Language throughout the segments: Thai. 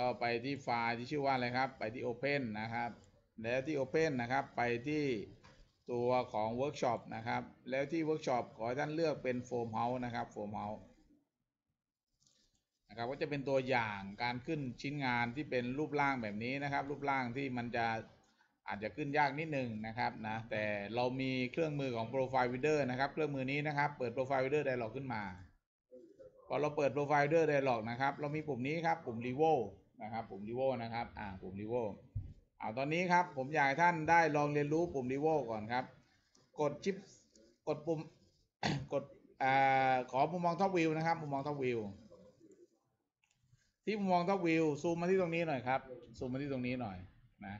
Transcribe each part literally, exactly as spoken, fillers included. ก็ไปที่ไฟล์ที่ชื่อว่าอะไรครับไปที่ Open นะครับแล้วที่ Open นะครับไปที่ตัวของ Workshop นะครับแล้วที่ Workshop ขอให้ท่านเลือกเป็น Foam House นะครับ Foam House นะครับก็จะเป็นตัวอย่างการขึ้นชิ้นงานที่เป็นรูปร่างแบบนี้นะครับรูปร่างที่มันจะอาจจะขึ้นยากนิดหนึ่งนะครับนะแต่เรามีเครื่องมือของ Profile Builder นะครับเครื่องมือนี้นะครับเปิด Profile Builder Dialog ขึ้นมาพอเราเปิด Profile Builder Dialog นะครับเรามีปุ่มนี้ครับปุ่ม Revo นะครับปุ่ม Revo นะครับอ่าปุ่ม Revo เอาตอนนี้ครับผมอยากให้ท่านได้ลองเรียนรู้ปุ่ม Revo ก่อนครับกดชิปกดปุ่ม กดอ่าขอมุมมอง Top View นะครับมุมมอง Top View ที่มุมมอง Top View ซูมมาที่ตรงนี้หน่อยครับซูมมาที่ตรงนี้หน่อยนะ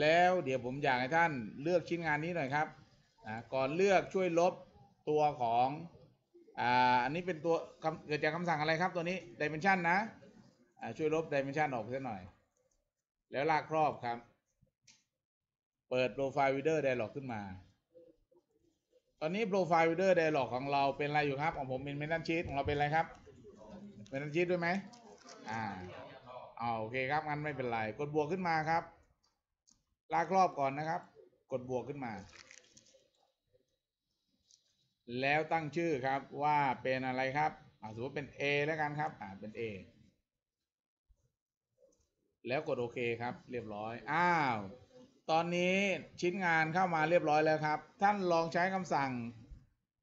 แล้วเดี๋ยวผมอยากให้ท่านเลือกชิ้นงานนี้หน่อยครับก่อนเลือกช่วยลบตัวของอ่าอันนี้เป็นตัวเกิดจากคำสั่งอะไรครับตัวนี้ Dimension นะช่วยลบ Dimension ออกสักหน่อยแล้วลากครอบครับเปิด Profile Builder Dialog ขึ้นมาตอนนี้ Profile Builder Dialog ของเราเป็นอะไรอยู่ครับของผมเป็น Maintenance Sheet ของเราเป็นอะไรครับ Maintenance Sheet ด้วยไหมอ่าอ๋อโอเคครับงั้นไม่เป็นไรกดบวกขึ้นมาครับลากรอบก่อนนะครับกดบวกขึ้นมาแล้วตั้งชื่อครับว่าเป็นอะไรครับสมมติเป็น A แล้วกันครับอ่าเป็น A แล้วกดโอเคครับเรียบร้อยอ้าวตอนนี้ชิ้นงานเข้ามาเรียบร้อยแล้วครับท่านลองใช้คำสั่ง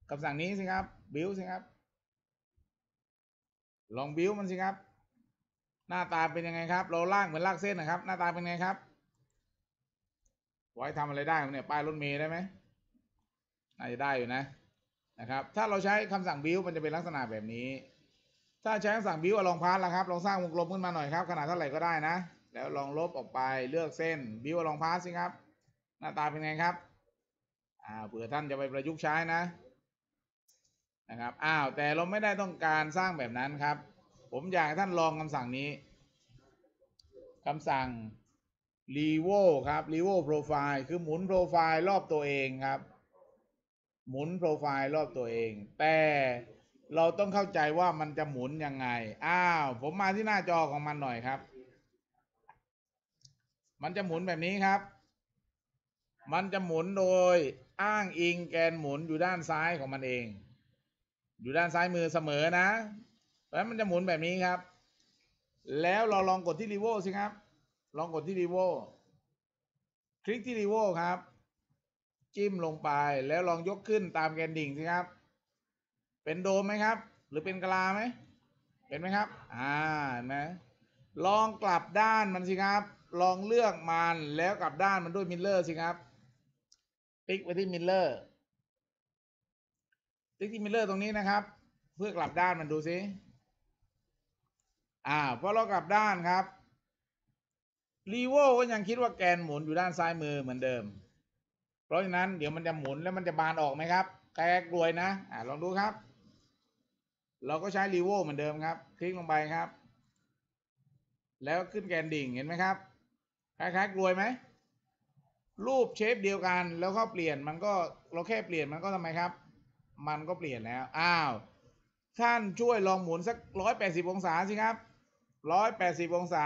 คำสั่งนี้สิครับ Build สิครับลอง Build มันสิครับหน้าตาเป็นยังไงครับเราลากเหมือนลากเส้นนะครับหน้าตาเป็นไงครับไว้ทำอะไรได้เนี่ยป้ายรถเมล์ได้ไหมน่าจะได้อยู่นะนะครับถ้าเราใช้คำสั่ง build มันจะเป็นลักษณะแบบนี้ถ้าใช้คำสั่ง build ลองพาร์ทละครับลองสร้างวงกลมขึ้นมาหน่อยครับขนาดเท่าไหร่ก็ได้นะแล้วลองลบออกไปเลือกเส้น build ลองพาร์ทสิครับหน้าตาเป็นไงครับอ่าเผื่อท่านจะไปประยุกต์ใช้นะนะครับอ้าวแต่เราไม่ได้ต้องการสร้างแบบนั้นครับผมอยากให้ท่านลองคำสั่งนี้คำสั่งRevo ครับ Revo Profile คือหมุนโปรไฟล์รอบตัวเองครับหมุนโปรไฟล์รอบตัวเองแต่เราต้องเข้าใจว่ามันจะหมุนยังไงอ้าวผมมาที่หน้าจอของมันหน่อยครับมันจะหมุนแบบนี้ครับมันจะหมุนโดยอ้างอิงแกนหมุนอยู่ด้านซ้ายของมันเองอยู่ด้านซ้ายมือเสมอนะเพราะฉะนั้นมันจะหมุนแบบนี้ครับแล้วเราลองกดที่ Revo สิครับลองกดที่ Revo คลิกที่ Revo ครับจิ้มลงไปแล้วลองยกขึ้นตามแกนดิ่งสิครับเป็นโดมไหมครับหรือเป็นกะลาไหมเป็นไหมครับอ่านะลองกลับด้านมันสิครับลองเลือกมันแล้วกลับด้านมันด้วยมิลเลอร์สิครับติ๊กไปที่มิลเลอร์ติ๊กที่มิลเลอร์ตรงนี้นะครับเพื่อกลับด้านมันดูสิอ่าพอเรากลับด้านครับRevo ก็ยังคิดว่าแกนหมุนอยู่ด้านซ้ายมือเหมือนเดิมเพราะฉะนั้นเดี๋ยวมันจะหมุนแล้วมันจะบานออกไหมครับแกกลวยนะอ่าลองดูครับเราก็ใช้ Revo เหมือนเดิมครับคลิกลงไปครับแล้วขึ้นแกนดิ่งเห็นไหมครับคล้ายๆกลวยไหมรูปเชฟเดียวกันแล้วก็เปลี่ยนมันก็เราแค่เปลี่ยนมันก็ทำไมครับมันก็เปลี่ยนแล้วอ้าวท่านช่วยลองหมุนสักหนึ่งร้อยแปดสิบองศาสิครับหนึ่งร้อยแปดสิบองศา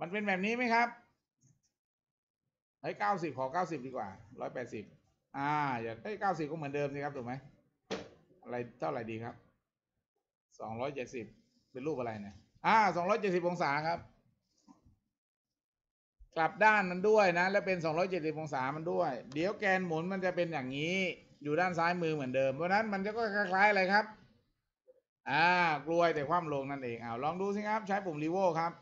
มันเป็นแบบนี้ไหมครับให้เก้าสิบขอเก้าสิบดีกว่าร้อยแปดสิบอ่าอย่าให้เก้าสิบก็เหมือนเดิมสิครับถูกไหมอะไรเท่าไหร่ดีครับสองร้อยเจ็ดสิบเป็นรูปอะไรเนี่ยอ่าสองร้อยเจ็ดสิบองศาครับกลับด้านมันด้วยนะแล้วเป็นสองร้อยเจ็ดสิบองศามันด้วยเดี๋ยวแกนหมุนมันจะเป็นอย่างนี้อยู่ด้านซ้ายมือเหมือนเดิมเพราะนั้นมันจะก็คล้ายๆอะไรครับอ่ากลวยแต่ความลงนั่นเองเอาลองดูสิครับใช้ปุ่ม Revo ครับ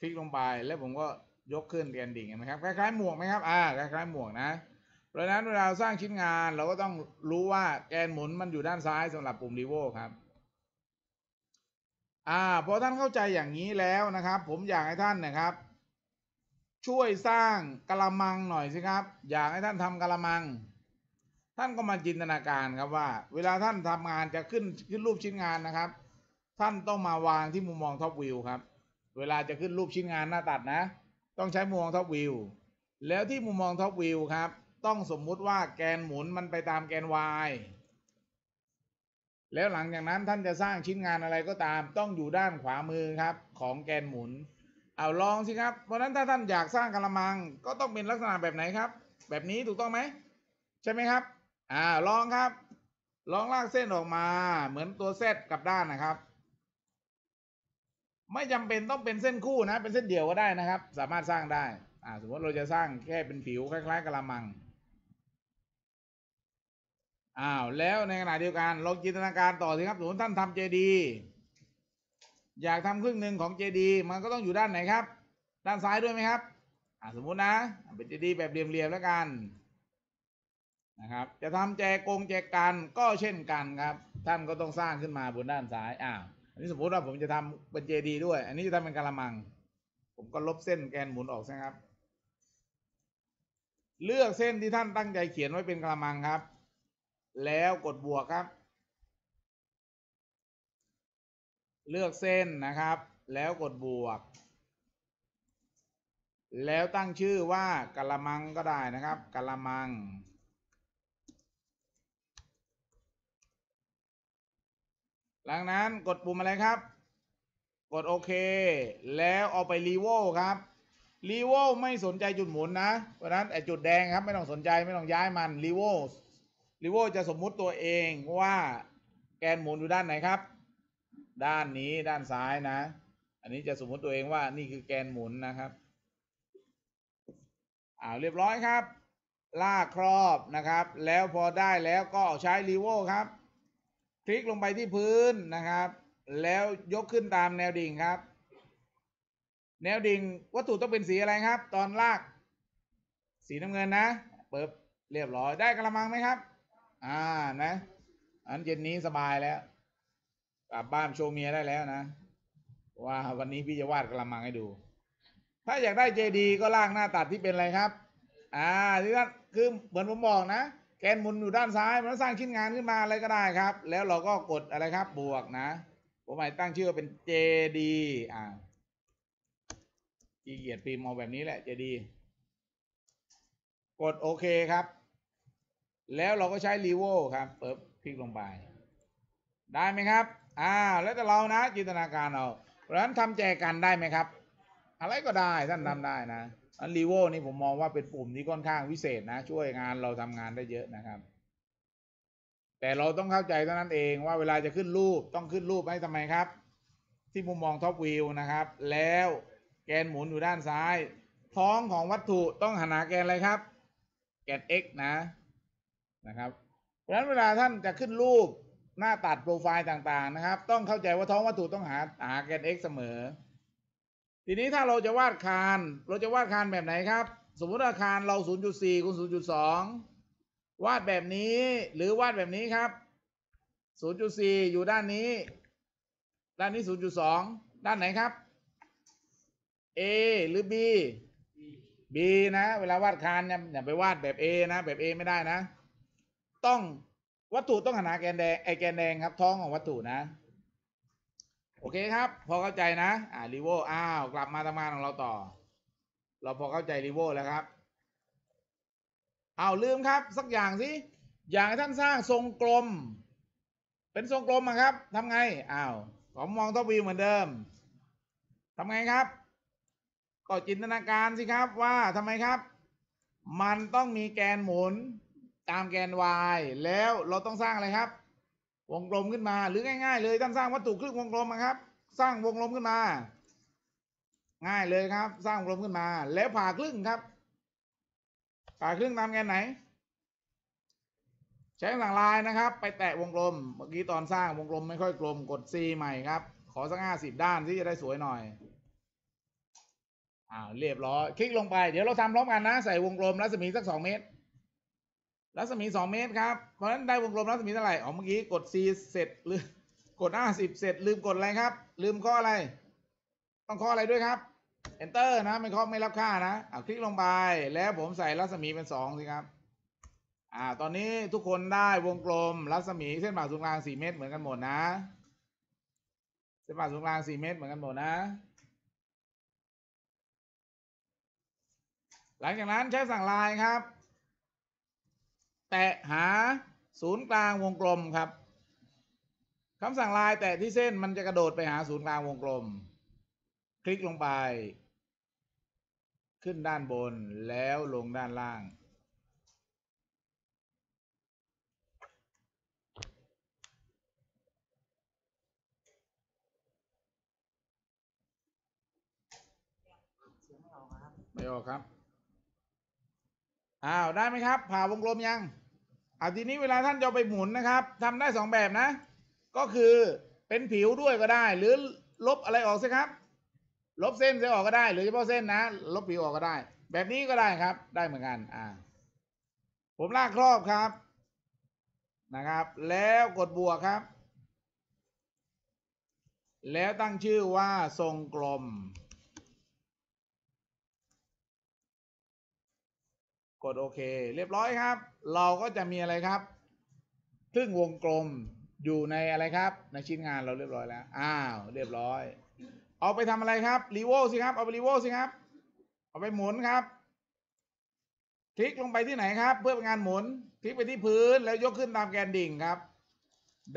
คลิกลงไปแล้วผมก็ยกขึ้นแกนดิ่งเห็นไหมครับคล้ายๆหมวกไหมครับอ่าคล้ายๆหมวกนะเพราะฉะนั้นเวลาสร้างชิ้นงานเราก็ต้องรู้ว่าแกนหมุนมันอยู่ด้านซ้ายสำหรับปุ่ม Revo ครับอ่าพอท่านเข้าใจอย่างนี้แล้วนะครับผมอยากให้ท่านนะครับช่วยสร้างกะละมังหน่อยสิครับอยากให้ท่านทำกะละมังท่านก็มาจินตนาการครับว่าเวลาท่านทำงานจะขึ้นขึ้นรูปชิ้นงานนะครับท่านต้องมาวางที่มุมมอง Top View ครับเวลาจะขึ้นรูปชิ้นงานหน้าตัดนะต้องใช้มุมมอง Top View แล้วที่มุมมอง Top View ครับต้องสมมุติว่าแกนหมุนมันไปตามแกน y แล้วหลังจากนั้นท่านจะสร้างชิ้นงานอะไรก็ตามต้องอยู่ด้านขวามือครับของแกนหมุนเอาลองสิครับเพราะนั้นถ้าท่านอยากสร้างกะละมังก็ต้องเป็นลักษณะแบบไหนครับแบบนี้ถูกต้องไหมใช่ไหมครับอ่าลองครับลองลากเส้นออกมาเหมือนตัวเซตกับด้านนะครับไม่จำเป็นต้องเป็นเส้นคู่นะเป็นเส้นเดี่ยวก็ได้นะครับสามารถสร้างได้อ่าสมมติเราจะสร้างแค่เป็นผิวคล้ายๆกะละมังอ้าวแล้วในขณะเดียวกันลองจินตนาการต่อสิครับสมมติท่านทำเจดีอยากทำครึ่งหนึ่งของเจดีมันก็ต้องอยู่ด้านไหนครับด้านซ้ายด้วยไหมครับอ่าสมมุตินะเป็นเจดีแบบเรียบๆแล้วกันนะครับจะทำแจกงแจกันก็เช่นกันครับท่านก็ต้องสร้างขึ้นมาบนด้านซ้ายอ้าวอันนี้สมมุติว่าผมจะทำเป็นเจดีด้วยอันนี้จะทำเป็นกะละมังผมก็ลบเส้นแกนหมุนออกใช่ครับเลือกเส้นที่ท่านตั้งใจเขียนไว้เป็นกะละมังครับแล้วกดบวกครับเลือกเส้นนะครับแล้วกดบวกแล้วตั้งชื่อว่ากะละมังก็ได้นะครับกะละมังหลังนั้นกดปุ่มอะไรครับกดโอเคแล้วเอาไปรีโวครับรีโวไม่สนใจจุดหมุนนะเพราะนั้นไอจุดแดงครับไม่ต้องสนใจไม่ต้องย้ายมันรีโวรีโวจะสมมุติตัวเองว่าแกนหมุนอยู่ด้านไหนครับด้านนี้ด้านซ้ายนะอันนี้จะสมมุติตัวเองว่านี่คือแกนหมุนนะครับเอาเรียบร้อยครับลากครอบนะครับแล้วพอได้แล้วก็ใช้รีโวครับคลิกลงไปที่พื้นนะครับแล้วยกขึ้นตามแนวดิ่งครับแนวดิ่งวัตถุต้องเป็นสีอะไรครับตอนลากสีน้ำเงินนะเปิบเรียบร้อยได้กะละมังไหมครับอ่านะอันเย็นนี้สบายแล้วกลับบ้านโชว์เมียได้แล้วนะว่าวันนี้พี่จะวาดกะละมังให้ดูถ้าอยากได้เจดีก็ลากหน้าตัดที่เป็นอะไรครับอ่าที่นั่นคือเหมือนผมบอกนะแกนหมุนอยู่ด้านซ้ายมันสร้างชิ้นงานขึ้นมาอะไรก็ได้ครับแล้วเราก็กดอะไรครับบวกนะผมหมายตั้งชื่อเป็นเจดีอ่าขี้เกียจพิมพ์เอาแบบนี้แหละเจดีกดโอเคครับแล้วเราก็ใช้รีโวครับเปิดคลิกลงไปได้ไหมครับอ่าแล้วแต่เรานะจินตนาการเราเพราะฉะนั้นทำแจกันได้ไหมครับอะไรก็ได้ท่านทำได้นะอันรีโวนี่ผมมองว่าเป็นปุ่มที่ค่อนข้างวิเศษนะช่วยงานเราทำงานได้เยอะนะครับแต่เราต้องเข้าใจเท่านั้นเองว่าเวลาจะขึ้นรูปต้องขึ้นรูปให้ทำไมครับที่มุมมองท็อปวิวนะครับแล้วแกนหมุนอยู่ด้านซ้ายท้องของวัตถุต้องหันหาแกนอะไรครับแกน x นะนะครับเพราะฉะนั้นเวลาท่านจะขึ้นรูปหน้าตัดโปรไฟล์ต่างๆนะครับต้องเข้าใจว่าท้องวัตถุต้องหาหาแกน x เสมอทีนี้ถ้าเราจะวาดคานเราจะวาดคานแบบไหนครับสมมุติว่าคานเรา ศูนย์จุดสี่ คูณ ศูนย์จุดสอง วาดแบบนี้หรือวาดแบบนี้ครับ ศูนย์จุดสี่ อยู่ด้านนี้ด้านนี้ ศูนย์จุดสอง ด้านไหนครับ a หรือ b b นะเวลาวาดคานอย่าไปวาดแบบ a นะแบบ a ไม่ได้นะต้องวัตถุต้องหาแกนแดงไอแกนแดงครับท้องของวัตถุนะโอเคครับพอเข้าใจนะอ่ารีโวอ้าวกลับมาทำงานของเราต่อเราพอเข้าใจรีโวแล้วครับเอาลืมครับสักอย่างสิอย่างให้ท่านสร้างทรงกลมเป็นทรงกลมครับทำไงอ้าวผมมองท็อปวิวเหมือนเดิมทำไงครับก็จินตนาการสิครับว่าทำไมครับมันต้องมีแกนหมุนตามแกน y แล้วเราต้องสร้างอะไรครับวงกลมขึ้นมาหรือง่ายๆเลยท่านสร้างวัตถุครึ่งวงกลมนะครับสร้างวงกลมขึ้นมาง่ายเลยครับสร้างวงกลมขึ้นมาแล้วผ่าครึ่งครับผ่าครึ่งตามแกนไหนใช้หลังลายนะครับไปแตะวงกลมเมื่อกี้ตอนสร้างวงกลมไม่ค่อยกลมกด c ใหม่ครับขอสักห้าสิบด้านที่จะได้สวยหน่อยอ้าวเรียบร้อยคลิกลงไปเดี๋ยวเราทำพร้อมกันนะใส่วงกลมรัศมีสักสองเมตรรัศมีสองเมตรครับเพราะฉะนั้นได้วงกลมรัศมีเท่าไหร่อ๋อเมื่อกี้กด c เสร็จหรือกดห้าสิบเสร็จลืมกดอะไรครับลืมข้ออะไรต้องข้ออะไรด้วยครับ enter นะไม่ข้อไม่รับค่านะเอาคลิกลงไปแล้วผมใส่รัศมีเป็นสองสิครับอ่าตอนนี้ทุกคนได้วงกลมรัศมีเส้นผ่าศูนย์กลางสี่เมตรเหมือนกันหมดนะเส้นผ่าศูนย์กลางสี่เมตรเหมือนกันหมดนะหลังจากนั้นใช้สั่งลายครับแตะหาศูนย์กลางวงกลมครับ คำสั่งลายแตะที่เส้นมันจะกระโดดไปหาศูนย์กลางวงกลมคลิกลงไปขึ้นด้านบนแล้วลงด้านล่างไม่ออกครับอ้าวได้ไหมครับผ่าวงกลมยังอ่ะทีนี้เวลาท่านจะไปหมุนนะครับทำได้สองแบบนะก็คือเป็นผิวด้วยก็ได้หรือลบอะไรออกสิครับลบเส้นเสียออกก็ได้หรือเฉพาะเส้นนะลบผิวออกก็ได้แบบนี้ก็ได้ครับได้เหมือนกันอ่าผมลากครอบครับนะครับแล้วกดบวกครับแล้วตั้งชื่อว่าทรงกลมกดโอเคเรียบร้อยครับเราก็จะมีอะไรครับครึ่งวงกลมอยู่ในอะไรครับในชิ้นงานเราเรียบร้อยแล้วอ้าวเรียบร้อยเอาไปทำอะไรครับรีโวสิครับเอาไปรีโวสิครับเอาไปหมุนครับคลิกลงไปที่ไหนครับเพื่อเป็นงานหมุนคลิกไปที่พื้นแล้วยกขึ้นตามแกนดิ่งครับ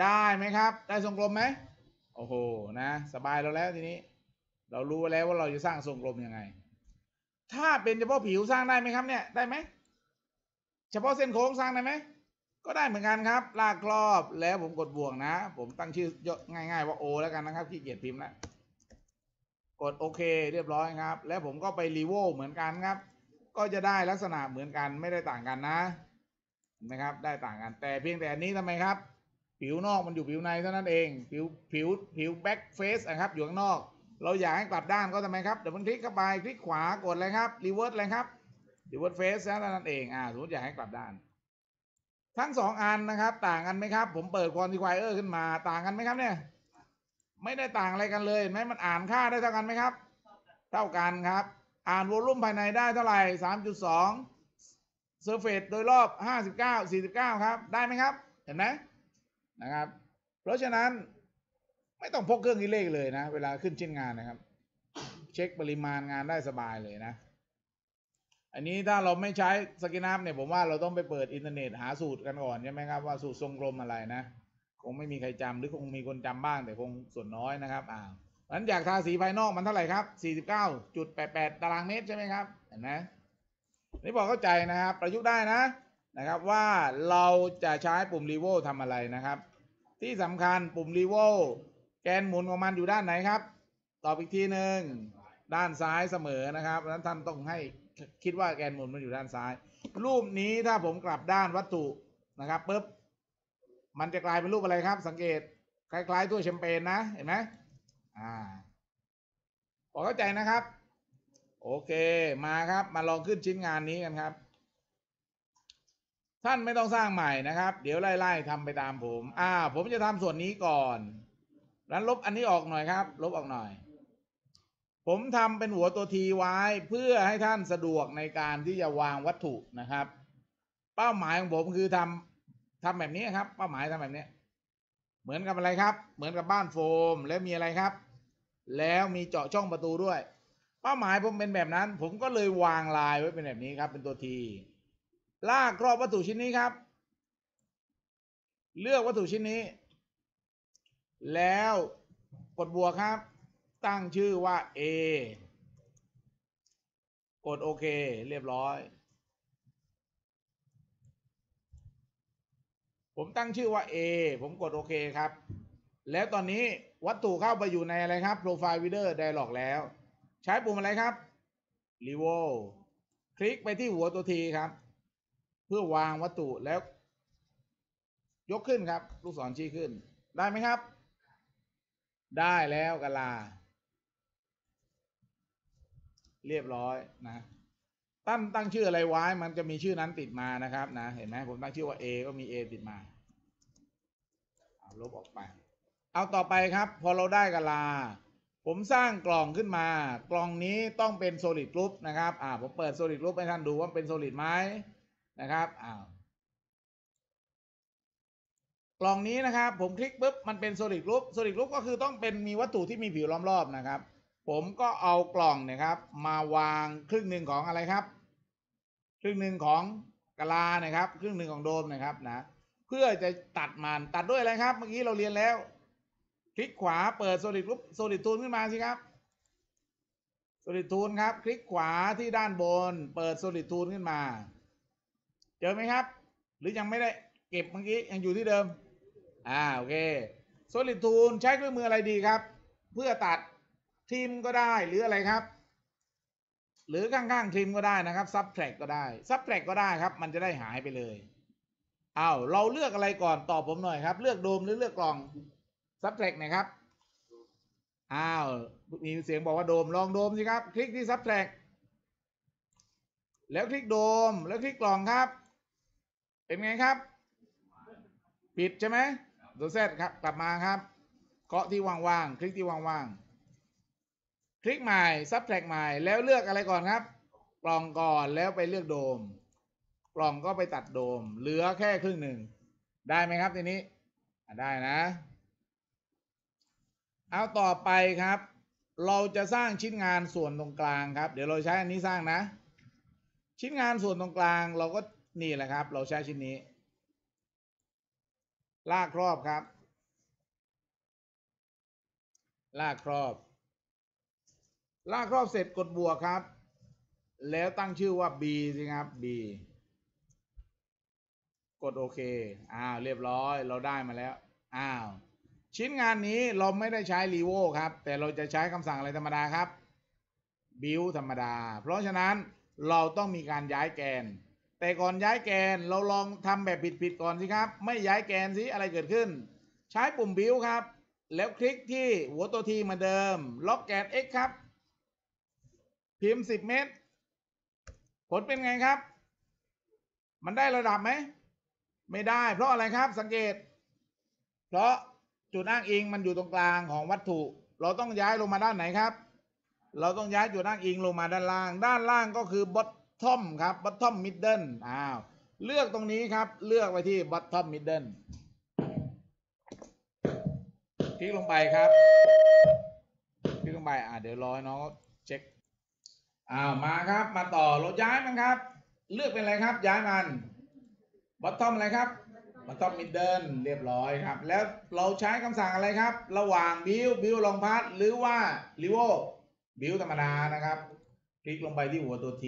ได้ไหมครับได้ทรงกลมไหมโอ้โหนะสบายเราแล้วทีนี้เรารู้แล้วว่าเราจะสร้างทรงกลมยังไงถ้าเป็นเฉพาะผิวสร้างได้ไหมครับเนี่ยได้ไหมเฉพาะเส้นโค้งสร้างได้ไหมก็ได้เหมือนกันครับลากครอบแล้วผมกดบวกนะผมตั้งชื่อง่ายๆว่าโอแล้วกันนะครับขี้เกียจพิมพ์แล้วกดโอเคเรียบร้อยครับแล้วผมก็ไปรีโวเหมือนกันครับก็จะได้ลักษณะเหมือนกันไม่ได้ต่างกันนะนะครับได้ต่างกันแต่เพียงแต่อันนี้ทำไมครับผิวนอกมันอยู่ผิวในเท่านั้นเองผิวผิวผิวแบ็กเฟสนะครับอยู่ข้างนอกเราอยากให้กลับด้านก็ทำไมครับเดี๋ยวมันคลิกเข้าไปคลิกขวากดเลยครับรีเวิร์สเลยครับรีเวิร์สเฟสนะเท่านั้นเองอ่าสมมติอยากให้กลับด้านทั้งสองอันนะครับต่างกันไหมครับผมเปิดควอนติไฟเออร์ขึ้นมาต่างกันไหมครับเนี่ยไม่ได้ต่างอะไรกันเลยไหมมันอ่านค่าได้เท่ากันไหมครับเท่ากันครับอ่านวอลลุ่มภายในได้เท่าไหร่ สามจุดสอง เซอร์เฟสโดยรอบห้าสิบเก้า สี่สิบเก้าครับได้ไหมครับเห็นไหมนะครับเพราะฉะนั้นไม่ต้องพกเครื่องคิดเลขเลยนะเวลาขึ้นชิ้นงานนะครับเช็คปริมาณงานได้สบายเลยนะอันนี้ถ้าเราไม่ใช้สกินอัพเนี่ยผมว่าเราต้องไปเปิดอินเทอร์เน็ตหาสูตรกันก่อนใช่ไหมครับว่าสูตรทรงกลมอะไรนะคงไม่มีใครจำหรือคงมีคนจำบ้างแต่คงส่วนน้อยนะครับอ่างั้นอยากทาสีภายนอกมันเท่าไหร่ครับ สี่สิบเก้าจุดแปดแปด ตารางเมตรใช่ไหมครับเห็นไหมนี่บอกเข้าใจนะครับประยุกต์ได้นะนะครับว่าเราจะใช้ปุ่มรีโวทำอะไรนะครับที่สำคัญปุ่มรีโวแกนหมุนของมันอยู่ด้านไหนครับตอบอีกทีหนึ่งด้านซ้ายเสมอนะครับดังนั้นท่านต้องให้คิดว่าแกนหมุนมันอยู่ด้านซ้ายรูปนี้ถ้าผมกลับด้านวัตถุนะครับปุ๊บมันจะกลายเป็นรูปอะไรครับสังเกตคล้ายๆถ้วยแชมเปญนะเห็นไหมอ่าพอเข้าใจนะครับโอเคมาครับมาลองขึ้นชิ้นงานนี้กันครับท่านไม่ต้องสร้างใหม่นะครับเดี๋ยวไล่ๆทำไปตามผมอ่าผมจะทำส่วนนี้ก่อนแล้วลบอันนี้ออกหน่อยครับลบออกหน่อยผมทำเป็นหัวตัวทีไว้เพื่อให้ท่านสะดวกในการที่จะวางวัตถุนะครับเป้าหมายของผมคือทำทำแบบนี้ครับเป้าหมายทำแบบนี้เหมือนกับอะไรครับเหมือนกับบ้านโฟมแล้วมีอะไรครับแล้วมีเจาะช่องประตูด้วยเป้าหมายผมเป็นแบบนั้นผมก็เลยวางลายไว้เป็นแบบนี้ครับเป็นตัวทีลากครอบวัตถุชิ้นนี้ครับเลือกวัตถุชิ้นนี้แล้วกดบวกครับตั้งชื่อว่า A กดโอเคเรียบร้อยผมตั้งชื่อว่า A ผมกดโอเคครับแล้วตอนนี้วัตถุเข้าไปอยู่ในอะไรครับ Profile Builder Dialog แล้วใช้ปุ่มอะไรครับ Revolve คลิกไปที่หัวตัวทีครับเพื่อวางวัตถุแล้วยกขึ้นครับลูกศรชี้ขึ้นได้ไหมครับได้แล้วกะลาเรียบร้อยนะตั้งตั้งชื่ออะไรไว้มันจะมีชื่อนั้นติดมานะครับนะเห็นไหมผมตั้งชื่อว่า A ก็มี A ติดมาเอาลบออกไปเอาต่อไปครับพอเราได้กะลาผมสร้างกล่องขึ้นมากล่องนี้ต้องเป็น solid group นะครับอ่าผมเปิด solid group ให้ท่านดูว่าเป็น solid ไหมนะครับอ้าวกล่องนี้นะครับผมคลิกปุ๊บมันเป็น solid group solid group ก็คือต้องเป็นมีวัตถุที่มีผิวล้อมรอบนะครับผมก็เอากล่องนะครับมาวางครึ่งหนึ่งของอะไรครับครึ่งหนึ่งของกะลานะครับครึ่งหนึ่งของโดมนะครับนะเพื่อจะตัดมันตัดด้วยอะไรครับเมื่อกี้เราเรียนแล้ว คลิกขวาเปิด Solid Group Solid Tool ขึ้นมาสิครับ Solid Tool ครับคลิกขวาที่ด้านบนเปิด Solid Tool ขึ้นมาเจอไหมครับหรือยังไม่ได้เก็บเมื่อกี้ยังอยู่ที่เดิมอ่าโอเค Solid Tool ใช้เครื่องมืออะไรดีครับเพื่อตัดทิมก็ได้หรืออะไรครับหรือข้างๆทิมก็ได้นะครับ Subtract ก็ได้ Subtract ก็ได้ครับมันจะได้หายไปเลยอ้าวเราเลือกอะไรก่อนตอบผมหน่อยครับเลือกโดมหรือเลือกกล่อง Subtract นะครับอ้าวมีเสียงบอกว่าโดมลองโดมสิครับคลิกที่ Subtract แล้วคลิกโดมแล้วคลิกกล่องครับเป็นไงครับปิดใช่ไหมตัวเซตครับกลับมาครับเกาะที่ว่างๆคลิกที่ว่างๆคลิกใหม่ Subtract ใหม่แล้วเลือกอะไรก่อนครับกล่องก่อนแล้วไปเลือกโดมกล่องก็ไปตัดโดมเหลือแค่ครึ่งหนึ่งได้ไหมครับทีนี้ได้นะเอาต่อไปครับเราจะสร้างชิ้นงานส่วนตรงกลางครับเดี๋ยวเราใช้อันนี้สร้างนะชิ้นงานส่วนตรงกลางเราก็นี่แหละครับเราใช้ชิ้นนี้ลากครอบครับลากครอบลากครอบเสร็จกดบวกครับแล้วตั้งชื่อว่า B สิครับ Bกดโอเคอ้าวเรียบร้อยเราได้มาแล้วอ้าวชิ้นงานนี้เราไม่ได้ใช้รีโวครับแต่เราจะใช้คำสั่งอะไรธรรมดาครับบิวธรรมดาเพราะฉะนั้นเราต้องมีการย้ายแกนแต่ก่อนย้ายแกนเราลองทำแบบผิดๆก่อนสิครับไม่ย้ายแกนสิอะไรเกิดขึ้นใช้ปุ่มบิวครับแล้วคลิกที่หัวตัวทีเหมือนเดิมล็อกแกน x ครับพิมพ์สิบเมตรผลเป็นไงครับมันได้ระดับไหมไม่ได้เพราะอะไรครับสังเกตเพราะจุดอ้างอิงมันอยู่ตรงกลางของวัตถุเราต้องย้ายลงมาด้านไหนครับเราต้องย้ายจุดอ้างอิงลงมาด้านล่างด้านล่างก็คือ bottom ครับ bottom middle อ้าวเลือกตรงนี้ครับเลือกไปที่ bottom middle คลิกลงไปครับคลิกลงไปอ่าเดี๋ยวรอน้องเช็คอ้าวมาครับมาต่อเราย้ายมันครับเลือกเป็นอะไรครับย้ายมันbottom อะไรครับ bottom middle เรียบร้อยครับแล้วเราใช้คำสั่งอะไรครับระหว่าง build build ลองพัดหรือว่า revo build ธรรมดานะครับคลิกลงไปที่หัวตัว T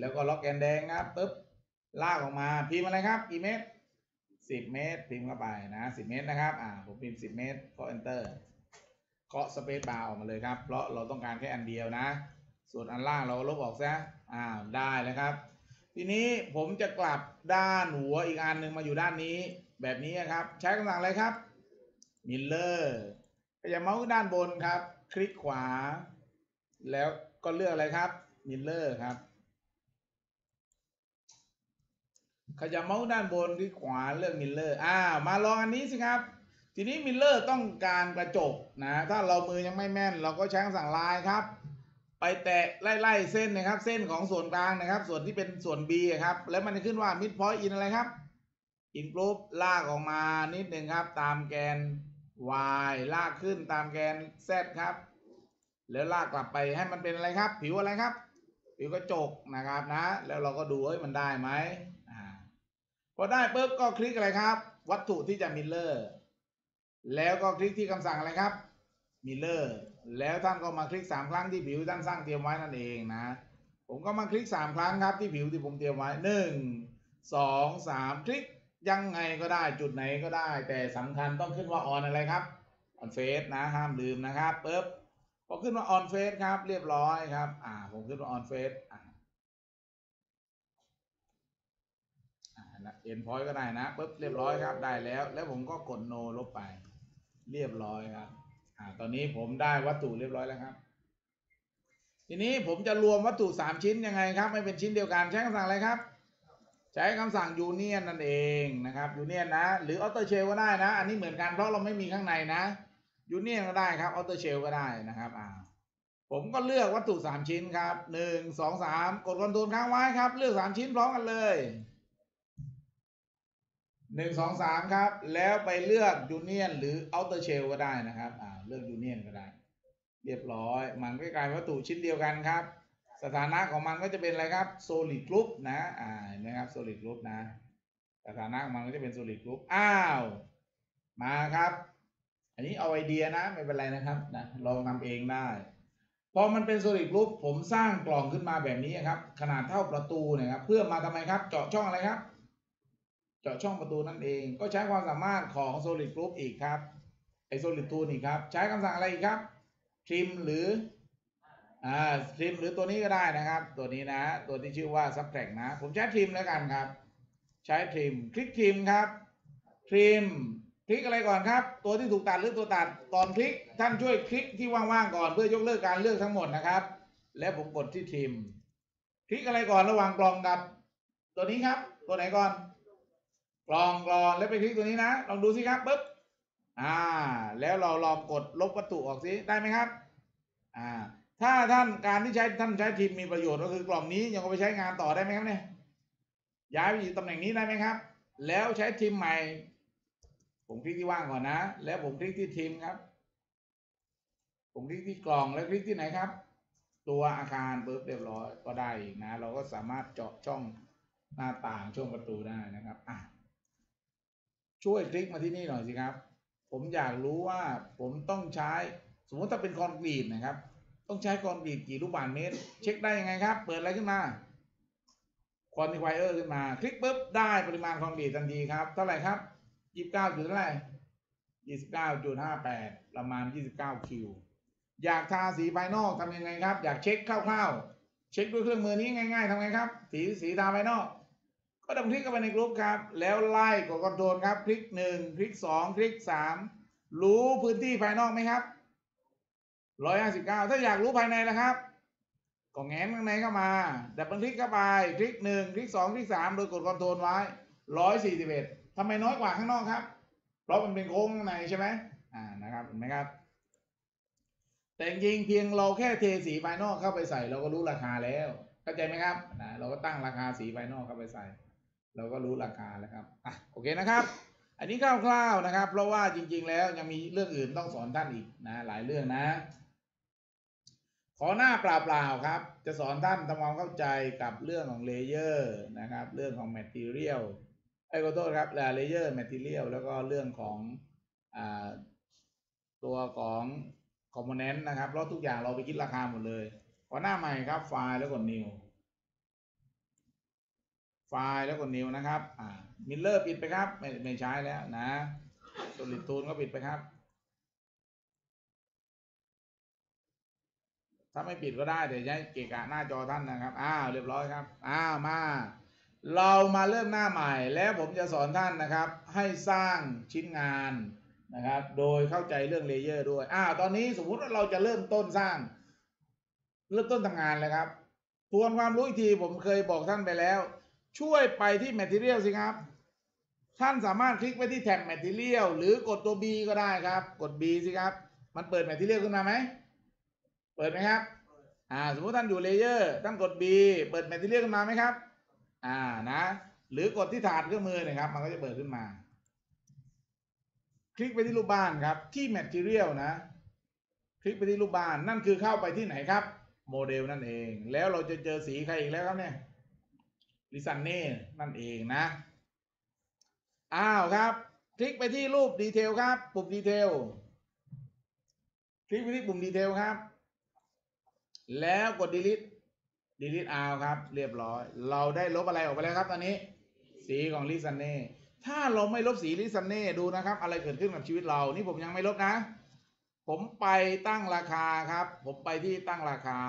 แล้วก็ล็อกแกนแดงครับปึ๊บลากออกมาพิมพ์อะไรครับกี่เมตรสิบเมตรพิมพ์เข้าไปนะสิบเมตรนะครับอ่าผมพิมพ์สิบเมตรก็ enter เคาะ space bar ออกมาเลยครับเพราะเราต้องการแค่อันเดียวนะส่วนอันล่างเราลบออกซะอ่าได้แล้วครับทีนี้ผมจะกลับด้านหัวอีกอันหนึ่งมาอยู่ด้านนี้แบบนี้ครับใช้คำสั่งอะไรครับมิลเลอร์ขยับเมาส์ด้านบนครับคลิกขวาแล้วก็เลือกอะไรครับมิลเลอร์ครับขยับเมาส์ด้านบนคลิกขวาเลือกมิลเลอร์อ่ามาลองอันนี้สิครับทีนี้มิลเลอร์ต้องการกระจกนะถ้าเรามือยังไม่แม่นเราก็ใช้คำสั่งไลน์ครับไปแตะไล่ๆเส้นนะครับเส้นของส่วนกลางนะครับส่วนที่เป็นส่วน B ครับแล้วมันจะขึ้นว่า mid point in อะไรครับ in group ลากออกมานิดหนึ่งครับตามแกน y ลากขึ้นตามแกน z ครับแล้วลากกลับไปให้มันเป็นอะไรครับผิวอะไรครับผิวกระจกนะครับนะแล้วเราก็ดูเฮ้ยมันได้ไหมอ่าพอได้ปุ๊บก็คลิกอะไรครับวัตถุที่จะมิลเลอร์แล้วก็คลิกที่คำสั่งอะไรครับมิลเลอร์แล้วท่านก็มาคลิกสามครั้งที่ผิวท่านสร้างเตรียมไว้นั่นเองนะผมก็มาคลิกสามครั้งครับที่ผิวที่ผมเตรียมไว้หนึ่ง สอง สามคลิกยังไงก็ได้จุดไหนก็ได้แต่สำคัญต้องขึ้นว่าออนอะไรครับออนเฟสนะห้ามลืมนะครับปึ๊บพอขึ้นว่าออนเฟสครับเรียบร้อยครับอ่าผมขึ้นว่าออนเฟสอ่าเอ็นพอยต์ก็ได้นะปึ๊บเรียบร้อยครับได้แล้วแล้วผมก็กดโนลบไปเรียบร้อยครับตอนนี้ผมได้วัตถุเรียบร้อยแล้วครับทีนี้ผมจะรวมวัตถุสามชิ้นยังไงครับไม่เป็นชิ้นเดียวกันใช้คำสั่งอะไรครับใช้คำสั่งยูเนียนนั่นเองนะครับยูเนียนนะหรือออโต้เชลก็ได้นะอันนี้เหมือนกันเพราะเราไม่มีข้างในนะยูเนียนก็ได้ครับออโต้เชลก็ได้นะครับอ่าผมก็เลือกวัตถุสามชิ้นครับหนึ่ง สอง สามกดคอนโทรลค้างไว้ครับเลือกสามชิ้นพร้อมกันเลยหนึ่ง สอง สามครับแล้วไปเลือกยูเนียนหรือเอาเตอร์เชลก็ได้นะครับอ่าเลือกยูเนียนก็ได้เรียบร้อยมันก็กลายเป็นวัตถุชิ้นเดียวกันครับสถานะของมันก็จะเป็นอะไรครับโซลิดกรุ๊ปนะอ่านะครับโซลิดกรุ๊ปนะสถานะของมันก็จะเป็นโซลิดกรุ๊ปอ้าวมาครับ อันนี้เอาไอเดียนะไม่เป็นไรนะครับนะลองทำเองได้พอมันเป็นโซลิดกรุ๊ปผมสร้างกล่องขึ้นมาแบบนี้ครับขนาดเท่าประตูนะครับเพื่อมาทำไมครับเจาะช่องอะไรครับเจาะช่องประตูนั่นเองก็ใช้ความสามารถของโซลิดกรุ๊ปอีกครับไอโซลิดทูลอีกครับใช้คำสั่งอะไรอีกครับทริมหรืออ่าทริมหรือตัวนี้ก็ได้นะครับตัวนี้นะตัวที่ชื่อว่า subtract นะผมใช้ทริมแล้วกันครับใช้ทริมคลิกทริมครับทริมคลิกอะไรก่อนครับตัวที่ถูกตัดหรือตัวตัดตอนคลิกท่านช่วยคลิกที่ว่างๆก่อนเพื่อยกเลิกการเลือกทั้งหมดนะครับและผมกดที่ทริมคลิกอะไรก่อนระหว่างกล่องกับตัวนี้ครับตัวไหนก่อนกล่องกล่องแล้วไปคลิกตัวนี้นะลองดูสิครับปึ๊บอ่าแล้วเราลองกดลบวัตถุออกสิได้ไหมครับอ่าถ้าท่านการที่ใช้ท่านใช้ทริมมีประโยชน์ก็คือกล่องนี้ยังเอาไปใช้งานต่อได้ไหมครับเนี่ยย้ายไปอยู่ตำแหน่งนี้ได้ไหมครับแล้วใช้ทริมใหม่ผมคลิกที่ว่างก่อนนะแล้วผมคลิกที่ทีมครับผมคลิกที่กล่องแล้วคลิกที่ไหนครับตัวอาคารเบิร์ฟเรียบร้อยก็ได้อีกนะเราก็สามารถเจาะช่องหน้าต่างช่องประตูได้นะครับอ่ะช่วยคลิกมาที่นี่หน่อยสิครับผมอยากรู้ว่าผมต้องใช้สมมติถ้าเป็นคอนกรีตนะครับต้องใช้คอนกรีตกี่ลูกบาศก์เมตรเช็คได้ยังไงครับเปิดอะไรขึ้นมาคอนติไฟเออร์ขึ้นมาคลิกปุ๊บได้ปริมาณคอนกรีตทันทีครับเท่าไหร่ครับยี่สิบเก้าจุดเท่าไหร่ยี่สิบเก้าจุดห้าแปดประมาณยี่สิบเก้าคิวอยากทาสีภายนอกทำยังไงครับอยากเช็คคร่าวๆเช็คด้วยเครื่องมือนี้ง่ายๆทำไงครับสีสีทาภายนอกก็ดับคลิกเข้าไปในกรุ๊ปครับแล้วไล่กดคอนโทรลครับคลิกหนึ่งคลิกสองคลิกสามรู้พื้นที่ภายนอกไหมครับร้อยห้าสิบเก้าถ้าอยากรู้ภายในนะครับก็แง้มข้างในเข้ามาดับคลิกเข้าไปคลิกหนึ่งคลิกสองคลิกสามโดยกดคอนโทรลไว้ร้อยสี่สิบเอ็ดทำไมน้อยกว่าข้างนอกครับเพราะมันเป็นโค้งข้างในใช่ไหมอ่านะครับเห็นไหมครับแต่จริงเพียงเราแค่เทสีภายนอกเข้าไปใส่เราก็รู้ราคาแล้วเข้าใจไหมครับนะเราก็ตั้งราคาสีภายนอกเข้าไปใส่เราก็รู้ราคาแล้วครับอ่ะโอเคนะครับอันนี้คร่าวๆนะครับเพราะว่าจริงๆแล้วยังมีเรื่องอื่นต้องสอนท่านอีกนะหลายเรื่องนะขอหน้าเปล่าๆครับจะสอนท่านทำความเข้าใจกับเรื่องของเลเยอร์นะครับเรื่องของแมททีเรียลไอ้ขอโทษครับเลเยอร์แมททีเรียลแล้วก็เรื่องของอตัวของคอมโพเนนต์นะครับเพราะทุกอย่างเราไปคิดราคาหมดเลยขอหน้าใหม่ครับไฟล์แล้วกด new ไฟล์แล้วกด new นะครับมิลเลอร์ปิดไปครับไม่ไม่ใช้แล้วนะโซลิดทูลก็ปิดไปครับถ้าไม่ปิดก็ได้เดี๋ยวจะเกะกะหน้าจอท่านนะครับอ้าวเรียบร้อยครับอ้าวมาเรามาเริ่มหน้าใหม่แล้วผมจะสอนท่านนะครับให้สร้างชิ้นงานนะครับโดยเข้าใจเรื่องเลเยอร์ด้วยอ่าตอนนี้สมมุติว่าเราจะเริ่มต้นสร้างเริ่มต้นทำงานเลยครับทวนความรู้อีกทีผมเคยบอกท่านไปแล้วช่วยไปที่ Material สิครับท่านสามารถคลิกไปที่แท็บ Material หรือกดตัว B ก็ได้ครับกด B สิครับมันเปิด Material ขึ้นมาไหมเปิดไหมครับอ่าสมมติท่านอยู่เลเยอร์ท่านกด B เปิด Material ขึ้นมาไหมครับอ่านะหรือกดที่ถาดเครื่องมือนะครับมันก็จะเปิดขึ้นมาคลิกไปที่รูปบ้านครับที่ Material นะคลิกไปที่รูปบ้านนั่นคือเข้าไปที่ไหนครับโมเดลนั่นเองแล้วเราจะเจอสีใครอีกแล้วครับเนี่ยลิซันเน่นั่นเองนะอ้าวครับคลิกไปที่รูปดีเทลครับปุ่มดีเทลคลิกไปที่ปุ่มดีเทลครับแล้วกด deleteดีลิทเอาครับเรียบร้อยเราได้ลบอะไรออกไปแล้วครับตอนนี้สีของลิซันเน่ถ้าเราไม่ลบสีลิซันเน่ดูนะครับอะไรเกิดขึ้นกับชีวิตเรานี่ผมยังไม่ลบนะผมไปตั้งราคาครับผมไปที่ตั้งราคา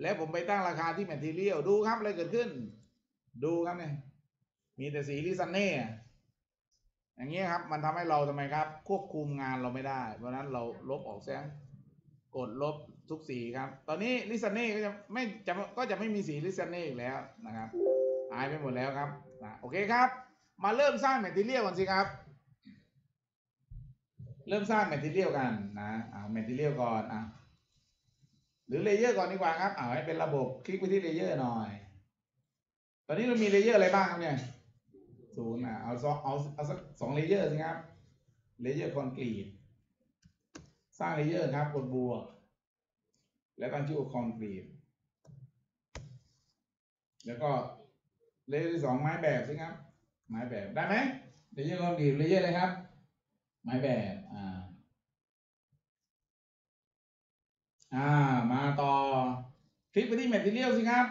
และผมไปตั้งราคาที่แมททีเรียลดูครับอะไรเกิดขึ้นดูครับเนี่ยมีแต่สีลิซันเน่อย่างเงี้ยครับมันทำให้เราทำไมครับควบคุมงานเราไม่ได้เพราะนั้นเราลบออกเสียกดลบทุกสีครับตอนนี้ลิซันเน่ก็จะไม่จะก็จะไม่มีสีลิซันเน่อีกแล้วนะครับหายไปหมดแล้วครับนะโอเคครับมาเริ่มสร้างแมททีเรียลกันสิครับเริ่มสร้างแมททีเรียลกันนะเอาแมททีเรียลก่อนอ่ะหรือเลเยอร์ก่อนดีกว่าครับเอาให้เป็นระบบคลิกไปที่เลเยอร์หน่อยตอนนี้เรามีเลเยอร์อะไรบ้างครับเนี่ยศูนย์อ่ะเอาสองเอาเอาสักสองเลเยอร์สิครับเลเยอร์คอนกรีตสร้างเลเยอร์ครับกดบวกแล้วตั้งชื่อคอนกรีตแล้วก็เลเยอร์ที่สองไม้แบบใช่ไหมครับไม้แบบได้ไหมเลเยอร์คอนกรีตเลเยอร์เลยครับไม้แบบอ่า อ่ามาต่อคลิกไปที่ material สิครับ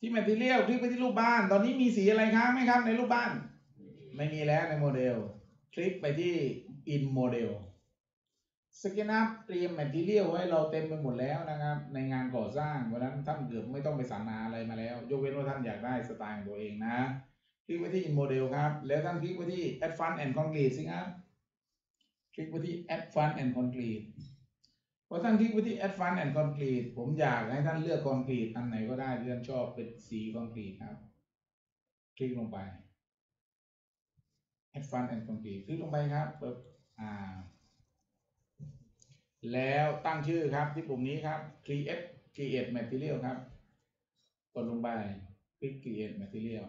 ที่ material คลิกไปที่รูปบ้านตอนนี้มีสีอะไรค้างไหมครับในรูปบ้านไม่มีแล้วในโมเดลคลิกไปที่ in model สแกนอัพเตรียม material ไว้เราเต็มไปหมดแล้วนะครับในงานก่อสร้างเพราะฉะนั้นท่านเกือบไม่ต้องไปสรรหาอะไรมาแล้วยกเว้นว่าท่านอยากได้สไตล์ของตัวเองนะคลิกไปที่ in model ครับแล้วท่านคลิกไปที่ advanced and concrete สิครับคลิกไปที่ Advanced and Concrete พอท่านคลิกไปที่ Advanced and Concrete ผมอยากให้ท่านเลือก Concrete อันไหนก็ได้ที่ท่านชอบเป็นสี Concrete ครับคลิกลงไป Advanced and Concrete คลิกลงไปครับปึ๊บอ่าแล้วตั้งชื่อครับที่ปุ่มนี้ครับ Create Create Material ครับกดลงไปคลิก Create Material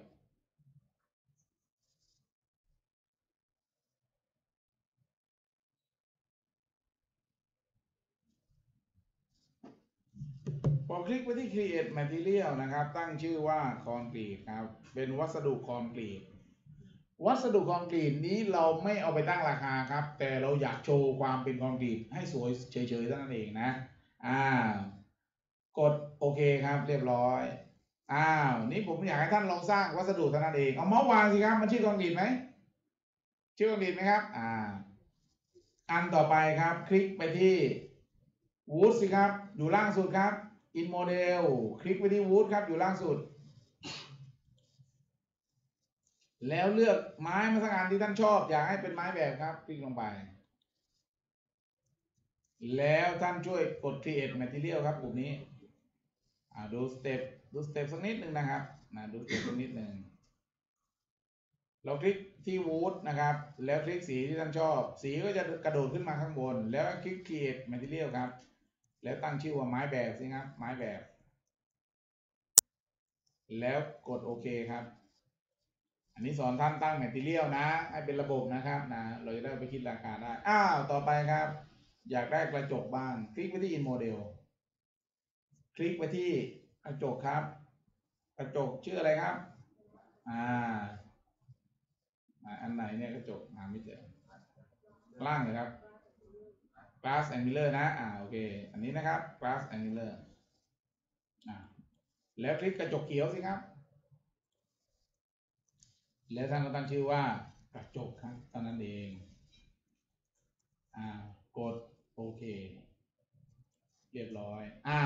พอคลิกไปที่ create material นะครับตั้งชื่อว่าคอนกรีตครับเป็นวัสดุคอนกรีตวัสดุคอนกรีตนี้เราไม่เอาไปตั้งราคาครับแต่เราอยากโชว์ความเป็นคอนกรีตให้สวยเฉยๆเท่านั้นเองนะอ่ากดโอเคครับเรียบร้อยอ้าวนี่ผมอยากให้ท่านลองสร้างวัสดุเท่านั้นเองเอาเมาส์วางสิครับมันชื่อคอนกรีตไหมชื่อคอนกรีตไหมครับอ่าอันต่อไปครับคลิกไปที่ wood สิครับอยู่ล่างสุดครับอินโมเดลคลิกไปที่ wood ครับอยู่ล่างสุดแล้วเลือกไม้มาสักอันที่ท่านชอบอยากให้เป็นไม้แบบครับคลิกลงไปแล้วท่านช่วยกด create material ครับปุ่มนี้ดูสเต็ปดูสเต็ปสักนิดหนึ่งนะครับนะดูสเต็ปสักนิดหนึ่งเราคลิกที่ wood นะครับแล้วคลิกสีที่ท่านชอบสีก็จะกระโดดขึ้นมาข้างบนแล้วคลิก create material ครับแล้วตั้งชื่อว่าไม้แบบสิครับไม้แบบแล้วกดโอเคครับอันนี้สอนท่านตั้ง material นะให้เป็นระบบนะครับนะเราจะได้ไปคิดราคาได้อ้าวต่อไปครับอยากได้กระจกบ้านคลิกไปที่ in model คลิกไปที่กระจกครับกระจกชื่ออะไรครับอ่าอันไหนเนี่ยกระจกหาไม่เจอล่างเลยครับGlass and Mirror นะอ่าโอเคอันนี้นะครับ Glass and Mirror อ่าแล้วคลิกกระจกเขียวสิครับแล้วท่านก็ตั้งชื่อว่ากระจกครับเท่านั้นเองอ่ากดโอเคเรียบร้อยอ่า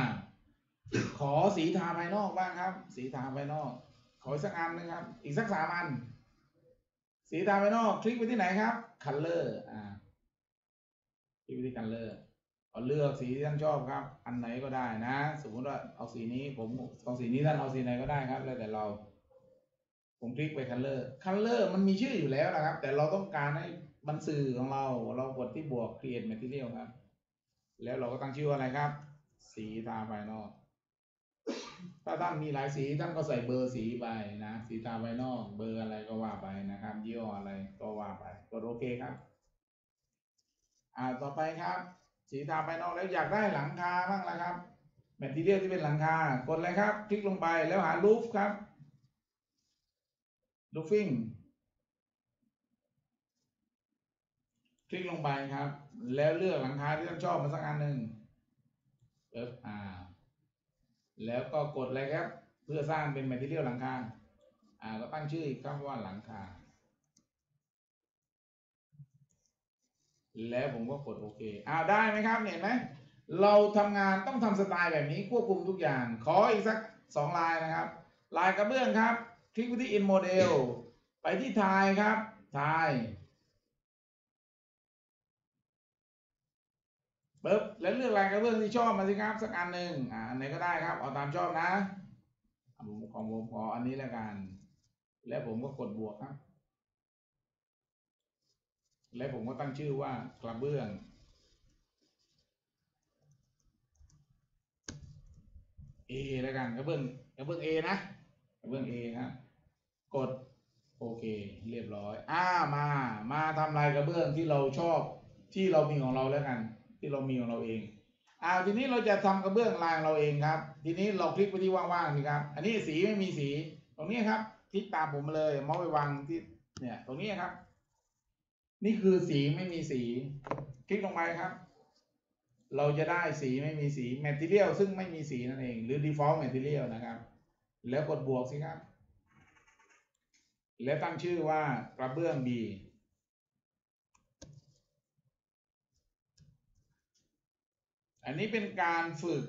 ขอสีทาภายนอกบ้างครับสีทาภายนอกขอสักอันนะครับอีกสักสามอันสีทาภายนอกคลิกไปที่ไหนครับ Color อ่าที่วิธีการเลือกเอาเลือกสีที่ท่านชอบครับอันไหนก็ได้นะสมมติว่าเอาสีนี้ผมเอาสีนี้ท่านเอาสีไหนก็ได้ครับแล้วแต่เราผมคลิกไป color color มันมีชื่ออยู่แล้วนะครับแต่เราต้องการให้มันสื่อของเราเรากดที่บวก create material ครับแล้วเราก็ตั้งชื่ออะไรครับสีทาภายนอกถ้าท่านมีหลายสีท่านก็ใส่เบอร์สีไปนะสีทาภายนอกเบอร์อะไรก็ว่าไปนะครับยี่ห้ออะไรก็ว่าไปกดโอเคครับอ่าต่อไปครับสีทาภายนอกแล้วอยากได้หลังคาบ้างละครับแมททีเรียลที่เป็นหลังคากดเลยครับคลิกลงไปแล้วหารูฟครับรูฟฟิ้งคลิกลงไปครับแล้วเลือกหลังคาที่ท่านชอบมาสักอันหนึ่งเอออ่าแล้วก็กดเลยครับเพื่อสร้างเป็นแมททีเรียลหลังคาอ่าก็ตั้งชื่ออีกครับว่าหลังคาแล้วผมก็กดโอเคอ้าวได้ไหมครับเห็นไหมเราทำงานต้องทำสไตล์แบบนี้ควบคุมทุกอย่างขออีกสักสองลายนะครับลายกระเบื้องครับคลิกไปที่ in model ไปที่ tile ครับ tile ปึ๊บแล้วเลือกลายกระเบื้องที่ชอบมาสิครับสักอันหนึ่งอ่าอันไหนก็ได้ครับเอาตามชอบนะผมของผมขออันนี้แล้วกันแล้วผมก็กดบวกครับและผมก็ตั้งชื่อว่ากระเบื้องเอแล้วกันกระเบื้องกระเบื้องเอนะกระเบื้องเอครับกดโอเคเรียบร้อยอ้ามามาทำลายกระเบื้องที่เราชอบที่เรามีของเราแล้วกันที่เรามีของเราเองอ้าวทีนี้เราจะทำกระเบื้องลายของเราเองครับทีนี้เราคลิกไปที่ว่างๆสิครับอันนี้สีไม่มีสีตรงนี้ครับคลิกตามผมมาเลยเมาส์ไปวางที่เนี่ยตรงนี้ครับนี่คือสีไม่มีสี คลิกลงไปครับเราจะได้สีไม่มีสี Material ซึ่งไม่มีสีนั่นเองหรือ Default Material นะครับแล้วกดบวกสิครับแล้วตั้งชื่อว่ากระเบื้อง B อันนี้เป็นการฝึก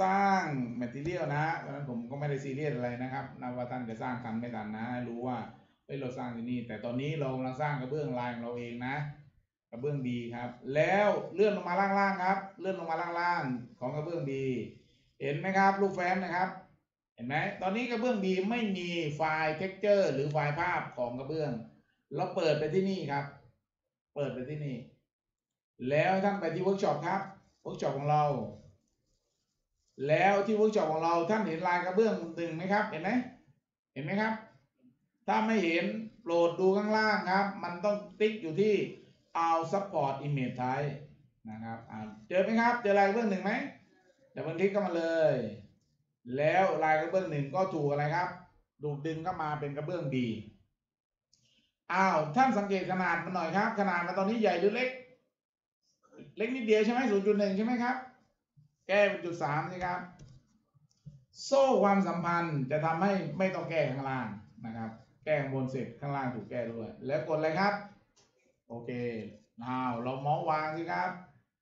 สร้าง Material นะเพราะฉะนั้นผมก็ไม่ได้ซีเรียสอะไรนะครับนะว่าท่านจะสร้างทันไม่ทันนะให้รู้ว่าเฮ้ยเราสร้างที่นี่แต่ตอนนี้เรากำลังสร้างกระเบื้องลายของเราเองนะกระเบื้อง B ครับแล้วเลื่อนลงมาล่างๆครับเลื่อนลงมาล่างๆของกระเบื้อง B เห็นไหมครับรูปแฟ้มนะครับเห็นไหมตอนนี้กระเบื้อง B ไม่มีไฟล์ texture หรือไฟล์ภาพของกระเบื้องเราเปิดไปที่นี่ครับเปิดไปที่นี่แล้วท่านไปที่ workshop ครับ workshop ของเราแล้วที่ workshop ของเราท่านเห็นลายกระเบื้องหนึ่งไหมครับเห็นไหมเห็นไหมครับถ้าไม่เห็นโปรดดูข้างล่างครับมันต้องติ๊กอยู่ที่เอาซัพพอร์ตอิมเมจไทป์นะครับเจอไหมครับเจอลายกระเบื้องหนึ่งไหมเดี๋ยวบันทึกเข้ามาเลยแล้วลายกระเบื้องหนึ่งก็ถูกอะไรครับดูดดึงเข้ามาเป็นกระเบื้อง B อ้าวท่านสังเกตขนาดมันหน่อยครับขนาดมันตอนนี้ใหญ่หรือเล็กเล็กนิดเดียวใช่ไหม ศูนย์จุดหนึ่ง ใช่ไหมครับแก้เป็นจุดสามนะครับโซ่ความสัมพันธ์จะทำให้ไม่ต้องแก้ข้างล่างนะครับแก้ข้างบนเสร็จข้างล่างถูกแก้ด้วยแล้วกดเลยครับโอเคเอาเราเมาส์วางสิครับ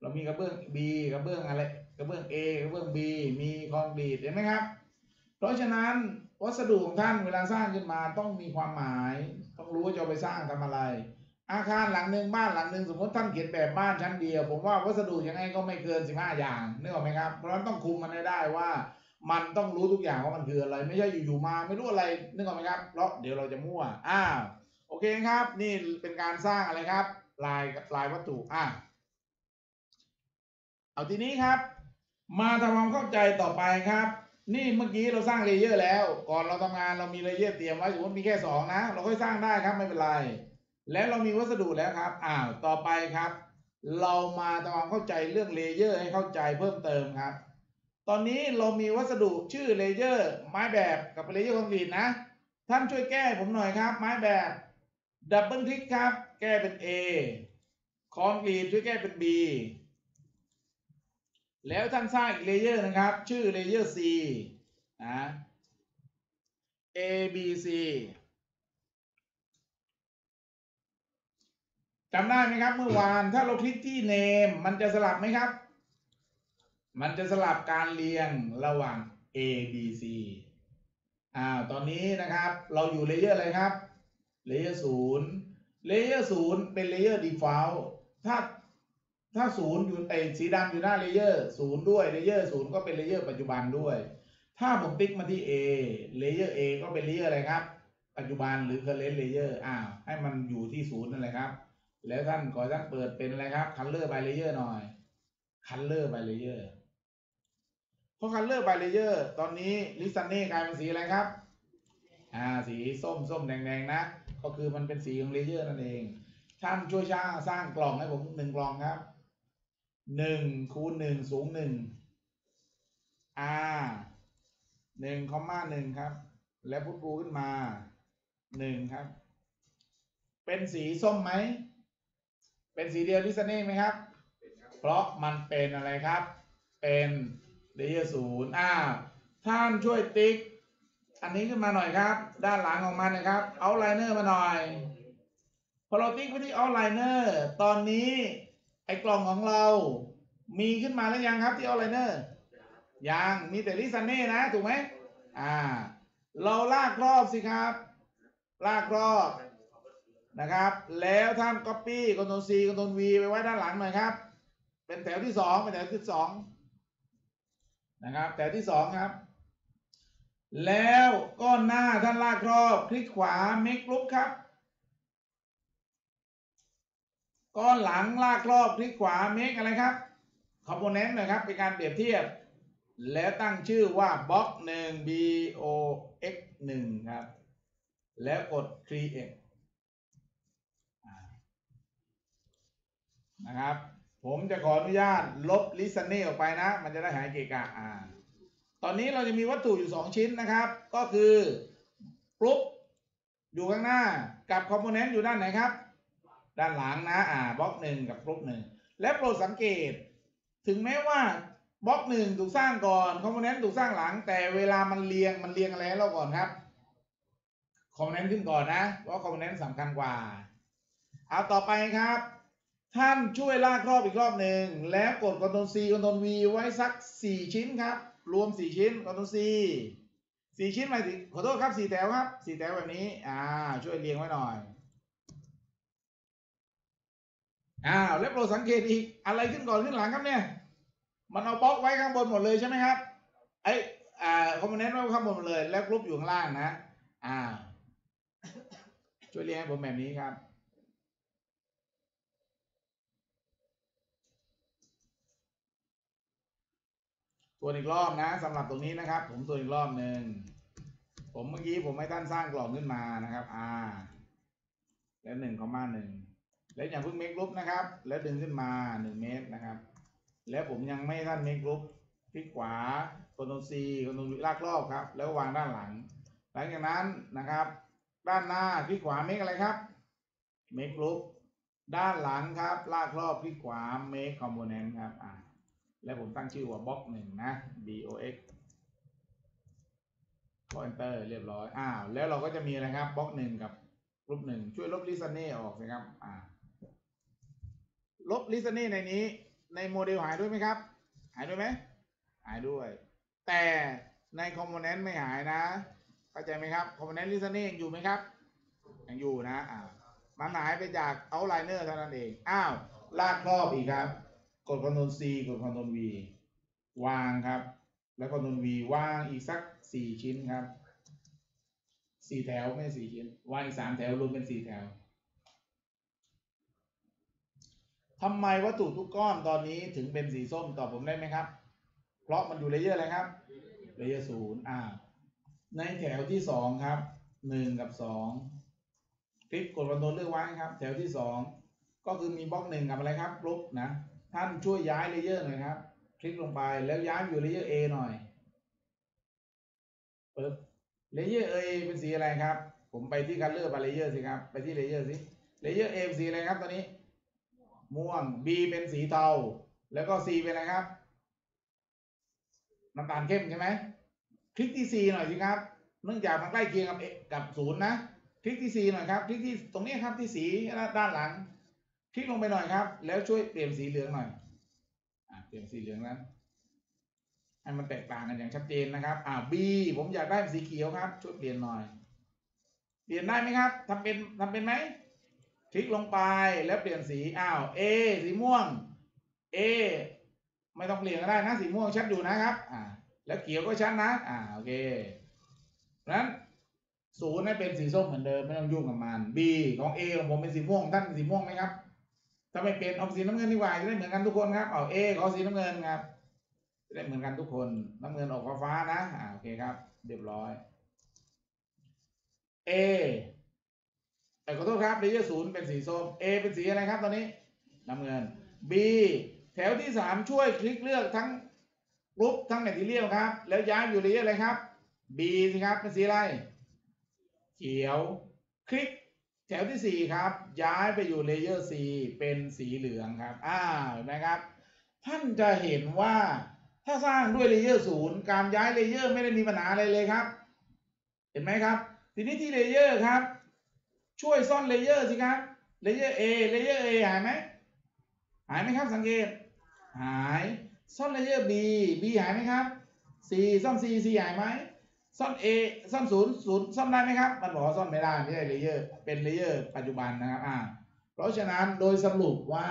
เรามีกระเบื้อง B กระเบื้องอะไรกระเบื้อง A กระเบื้อง B มีคอนกรีตเห็นไหมครับเพราะฉะนั้นวัสดุของท่านเวลาสร้างขึ้นมาต้องมีความหมายต้องรู้ว่าจะไปสร้างทำอะไรอาคารหลังหนึ่งบ้านหลังหนึ่งสมมติท่านเขียนแบบบ้านชั้นเดียวผมว่าวัสดุยังไงก็ไม่เกินสิบห้าอย่างนึกออกไหมครับเพราะฉะนั้นต้องคุมมันได้ว่ามันต้องรู้ทุกอย่างว่ามันคืออะไรไม่ใช่อยู่ๆมาไม่รู้อะไรนึกออกไหมครับเพราะเดี๋ยวเราจะมั่วอ้าวโอเคครับนี่เป็นการสร้างอะไรครับลายลายวัตถุอ่ะเอาทีนี้ครับมาทำความเข้าใจต่อไปครับนี่เมื่อกี้เราสร้างเลเยอร์แล้วก่อนเราทำงานเรามีเลเยอร์เตรียมไว้สมมติมีแค่สองนะเราค่อยสร้างได้ครับไม่เป็นไรแล้วเรามีวัสดุแล้วครับอ้าวต่อไปครับเรามาทำความเข้าใจเรื่องเลเยอร์ให้เข้าใจเพิ่มเติมครับตอนนี้เรามีวัสดุชื่อเลเยอร์ไม้แบบกับเลเยอร์คอนกรีตนะท่านช่วยแก้ผมหน่อยครับไม้แบบดับเบิลคลิกครับแก้เป็น A คอนกรีตช่วยแก้เป็น B แล้วท่านสร้างอีกเลเยอร์นะครับชื่อเลเยอร์ C นะ A B C จำได้ไหมครับเมื่อวานถ้าเราคลิกที่ Name มันจะสลับไหมครับมันจะสลับการเรียงระหว่าง A B C อ่าตอนนี้นะครับเราอยู่เลเยอร์อะไรครับเลเยอร์ศูนย์เลเยอร์ศูนย์เป็นเลเยอร์ดีฟอลต์ถ้าถ้าศูนย์อยู่ไอ้สีดำอยู่หน้าเลเยอร์ศูนย์ด้วยเลเยอร์ศูนย์ก็เป็นเลเยอร์ปัจจุบันด้วยถ้าผมติ๊กมาที่ A เลเยอร์ A ก็เป็นเลเยอร์อะไรครับปัจจุบันหรือ current layer อ้าวให้มันอยู่ที่ศูนย์นั่นแหละครับแล้วท่านขอท่านเปิดเป็นอะไรครับ color by layer หน่อย color by layer เพราะ color by layer ตอนนี้ listening กลายเป็นสีอะไรครับอ่าสีส้มส้มแดงแดงนะก็คือมันเป็นสีของเลเยอร์นั่นเองท่านช่วยช่างสร้างกล่องให้ผมหนึ่งกล่องครับหนึ่งคูณหนึ่งสูงหนึ่ง R หนึ่งคอมมาหนึ่งครับแล้วพุทปูขึ้นมาหนึ่งครับเป็นสีส้มไหมเป็นสีเดียวที่ซันนี่ไหมครับเพราะมันเป็นอะไรครับเป็นเลเยอร์ศูนย์อ้าวท่านช่วยติ๊กอันนี้ขึ้นมาหน่อยครับด้านหลังของมันนะครับเอาไลเนอร์มาหน่อยพอเราติ๊กไปที่เอาไลเนอร์ตอนนี้ไอ้กล่องของเรามีขึ้นมาแล้วยังครับที่เอาไลเนอร์ยังมีแต่ลิซันเน่นะถูกไหมอ่าเราลากรอบสิครับลากรอบนะครับแล้วท่าน Copy คอนโทรล C คอนโทรล V ไปไว้ด้านหลังหน่อยครับเป็นแถวที่สองเป็นแถวที่สองนะครับแถวที่สองครับแล้วก้อนหน้าท่านลากรอบคลิกขวา Make Group ครับก้อนหลังลากรอบคลิกขวา Make อะไรครับ Component หน่อยครับเป็นการเปรียบเทียบแล้วตั้งชื่อว่าบล็อกหนึ่ง B O X หนึ่งครับแล้วกด Create นะครับผมจะขออนุญาตลบ Listening ออกไปนะมันจะได้หายเกะกะอ่าตอนนี้เราจะมีวัตถุอยู่สองชิ้นนะครับก็คือกรุ๊ปอยู่ข้างหน้ากับคอมโพเนนต์อยู่ด้านไหนครับด้านหลังนะอ่าบล็อกหนึ่งกับบล็อกหนึ่ง และโปรดสังเกตถึงแม้ว่าบล็อกหนึ่งถูกสร้างก่อนคอมโพเนนต์ถูกสร้างหลังแต่เวลามันเรียงมันเรียงอะไรเราก่อนครับคอมโพเนนต์ขึ้นก่อนนะเพราะคอมโพเนนต์สำคัญกว่าเอาต่อไปครับท่านช่วยลากรอบอีกรอบหนึ่งแล้วกด Ctrl C Ctrl V ไว้สักสี่ชิ้นครับรวมสี่ชิ้น Ctrl C สี่ชิ้นหมายถึงขอโทษครับสี่แถวครับสี่แถวแบบนี้อ่าช่วยเรียงไว้หน่อยอ้าวแล้วโปรดสังเกตอีกอะไรขึ้นก่อนขึ้นหลังครับเนี่ยมันเอาบล็อกไว้ข้างบนหมดเลยใช่ไหมครับไออ่าคอมโพเนนต์ไว้ข้างบนหมดเลยแล้วกรุ๊ปอยู่ข้างล่างนะอ่าช่วยเรียงให้ผมแบบนี้ครับตัวอีกรอบนะสำหรับตรงนี้นะครับผมตัวอีกรอบหนึ่งผมเมื่อกี้ผมให้ท่านสร้างกรอบขึ้นมานะครับอ่าแล้วหนึ่งคอมมาหนึ่งแล้วอย่าเพิ่งเมคกรุ๊ปนะครับแล้วดึงขึ้นมาหนึ่งเมตรนะครับแล้วผมยังไม่ท่านเมคกรุ๊ปคลิกขวาคอนโทรลซีคอนโทรลลากรอบครับแล้ววางด้านหลังหลังจากนั้นนะครับด้านหน้าคลิกขวาเมคอะไรครับเมคกรุ๊ปด้านหลังครับลากรอบคลิกขวาเมคคอมโพเนนต์ครับอ่าแล้วผมตั้งชื่อว่าบล็อกหนึ่งนะ box กด enter เรียบร้อยอ้าวแล้วเราก็จะมีอะไรครับบล็อกหนึ่งกับรูปหนึ่งช่วยลบลิสเน่ออกนะครับอ่าลบลิสเน่ในนี้ในโมเดลหายด้วยไหมครับหายด้วยไหมหายด้วยแต่ในคอมโพเนนต์ไม่หายนะเข้าใจไหมครับคอมโพเนนต์ลิสเน่ยังอยู่ไหมครับยังอยู่นะอ่ามันหายไปจากเอาไลเนอร์เท่านั้นเองอ้าวลากรอบอีกครับกด Ctrl C กด Ctrl V วางครับแล้ว Ctrl V วางอีกสักสี่ชิ้นครับสี่แถวไม่สี่ชิ้นวางอีกสามแถวรวมเป็นสี่แถวทำไมวัตถุทุกก้อนตอนนี้ถึงเป็นสีส้มตอบผมได้ไหมครับเพราะมันอยู่เลเยอร์อะไรครับเลเยอร์ศูนย์อ่าในแถวที่สองครับหนึ่งกับสองคลิกกด Ctrl เลือกไว้ครับแถวที่สองก็คือมีบล็อกหนึ่งกับอะไรครับลบนะท่านช่วยย้ายเลเยอร์หน่อยครับคลิกลงไปแล้วย้ายอยู่เลเยอร์ A หน่อยปึ๊บเลเยอร์ A เป็นสีอะไรครับผมไปที่ Color ไปเลเยอร์สิครับไปที่เลเยอร์สิเลเยอร์ A เป็นสีอะไรครับตอนนี้ม่วง B เป็นสีเทาแล้วก็ C เป็นอะไรครับน้ำตาลเข้มใช่ไหมคลิกที่ C หน่อยสิครับเนื่องจากมันใกล้เคียงกับกับศูนย์นะคลิกที่ C หน่อยครับคลิกที่ตรงนี้ครับที่สีด้านหลังคลิกลงไปหน่อยครับแล้วช่วยเปลี่ยนสีเหลืองหน่อยอ่าเปลี่ยนสีเหลืองนะให้มันแตกต่างกันอย่างชัดเจนนะครับอ่า B ผมอยากได้สีเขียวครับช่วยเปลี่ยนหน่อยเปลี่ยนได้ไหมครับทำเป็นทำเป็นไหมคลิกลงไปแล้วเปลี่ยนสีอ้าว A สีม่วง A ไม่ต้องเปลี่ยนก็ได้นะสีม่วงชัดอยู่นะครับอ่าแล้วเขียวก็ชัดนะอ่าโอเคนั้นศูนย์ให้เป็นสีส้มเหมือนเดิมไม่ต้องยุ่งกับมัน B ของ A ของผมเป็นสีม่วงท่านสีม่วงไหมครับถ้าไม่เป็นออกสีน้ำเงินดีกว่าจะได้เหมือนกันทุกคนครับเอาเอขอสีน้ำเงินครับจะได้เหมือนกันทุกคนน้ำเงินออกฟ้านะอ่าโอเคครับเรียบร้อยเอแต่ขอโทษครับเลเยอร์ศูนย์เป็นสีส้มเอเป็นสีอะไรครับตอนนี้น้ำเงินบีแถวที่สามช่วยคลิกเลือกทั้งรูปทั้งแมททีเรียลครับแล้วย้ายอยู่เลเยอร์อะไรครับบีสิครับเป็นสีอะไรเขียวคลิกแถวที่สี่ครับย้ายไปอยู่เลเยอร์ C เป็นสีเหลืองครับอ้าวนะครับท่านจะเห็นว่าถ้าสร้างด้วยเลเยอร์ศูนย์การย้ายเลเยอร์ไม่ได้มีปัญหาอะไรเลยครับเห็นไหมครับทีนี้ที่เลเยอร์ครับช่วยซ่อนเลเยอร์สิครับเลเยอร์ A เลเยอร์ A หายไหมหายไหมครับสังเกตหายซ่อนเลเยอร์ B B หายไหมครับ C ซ่อน C C หายไหมซ่อน A ซ่อนศูนย์ศูนย์ซ่อนได้ไหมครับมันบอกว่าซ่อนไม่ได้ไม่ใช่เลเยอร์เป็นเลเยอร์ปัจจุบันนะครับอ่าเพราะฉะนั้นโดยสรุปว่า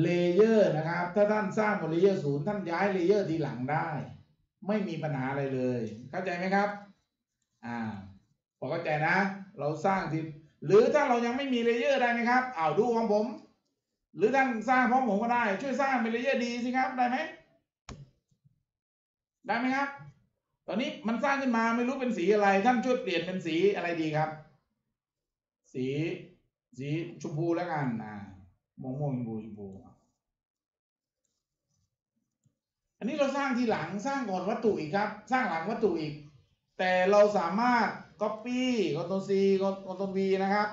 เลเยอร์นะครับถ้าท่านสร้างบนเลเยอร์ศูนย์ท่านย้ายเลเยอร์ทีหลังได้ไม่มีปัญหาอะไรเลยเข้าใจไหมครับอ่าพอเข้าใจนะเราสร้างทีหรือถ้าเรายังไม่มีเลเยอร์ได้ไหมครับอ้าวดูของผมหรือท่านสร้างพร้อมผมก็ได้ช่วยสร้างเป็นเลเยอร์ดีสิครับได้ไหมได้ไหมครับตอนนี้มันสร้างขึ้นมาไม่รู้เป็นสีอะไรท่านช่วยเปลี่ยนเป็นสีอะไรดีครับสีสีชมพูแล้วกันอ่าม่วงม่วงชมพูชมพูอันนี้เราสร้างทีหลังสร้างก่อนวัตถุอีกครับสร้างหลังวัตถุอีกแต่เราสามารถ Copy Ctrl C Ctrl V นะครับ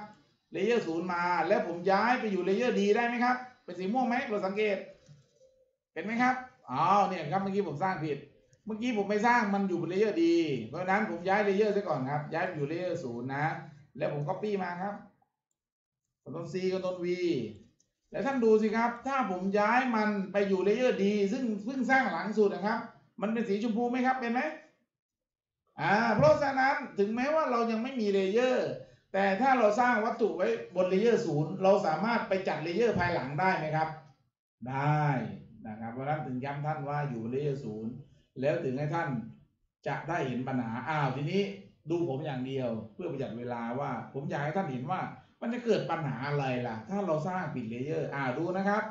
เลเยอร์ศูนย์มาแล้วผมย้ายไปอยู่เลเยอร์ D ได้ไหมครับ เป็นสีม่วงไหมเราสังเกตเห็นไหมครับอ๋อเนี่ยครับเมื่อกี้ผมสร้างผิดเมื่อกี้ผมไม่สร้างมันอยู่บนเลเยอร์ดีเพราะนั้นผมย้ายเลเยอร์ซะก่อนครับย้ายอยู่เลเยอร์ศูนย์นะแล้วผม copy มาครับคอนโทรล C คอนโทรล V แล้วท่านดูสิครับถ้าผมย้ายมันไปอยู่เลเยอร์ดีซึ่งเพิ่งสร้างหลังสุดนะครับมันเป็นสีชมพูไหมครับเป็นไหมอ่าเพราะฉะนั้นถึงแม้ว่าเรายังไม่มีเลเยอร์แต่ถ้าเราสร้างวัตถุไว้บนเลเยอร์ศูนย์เราสามารถไปจัดเลเยอร์ภายหลังได้ไหมครับได้นะครับเพราะนั้นถึงย้ำท่านว่าอยู่บนเลเยอร์ศูนย์แล้วถึงให้ท่านจะได้เห็นปัญหาอ้าวทีนี้ดูผมอย่างเดียวเพื่อประหยัดเวลาว่าผมอยากให้ท่านเห็นว่ามันจะเกิดปัญหาอะไรล่ะถ้าเราสร้างผิดเลเยอร์อ่าดูนะครับ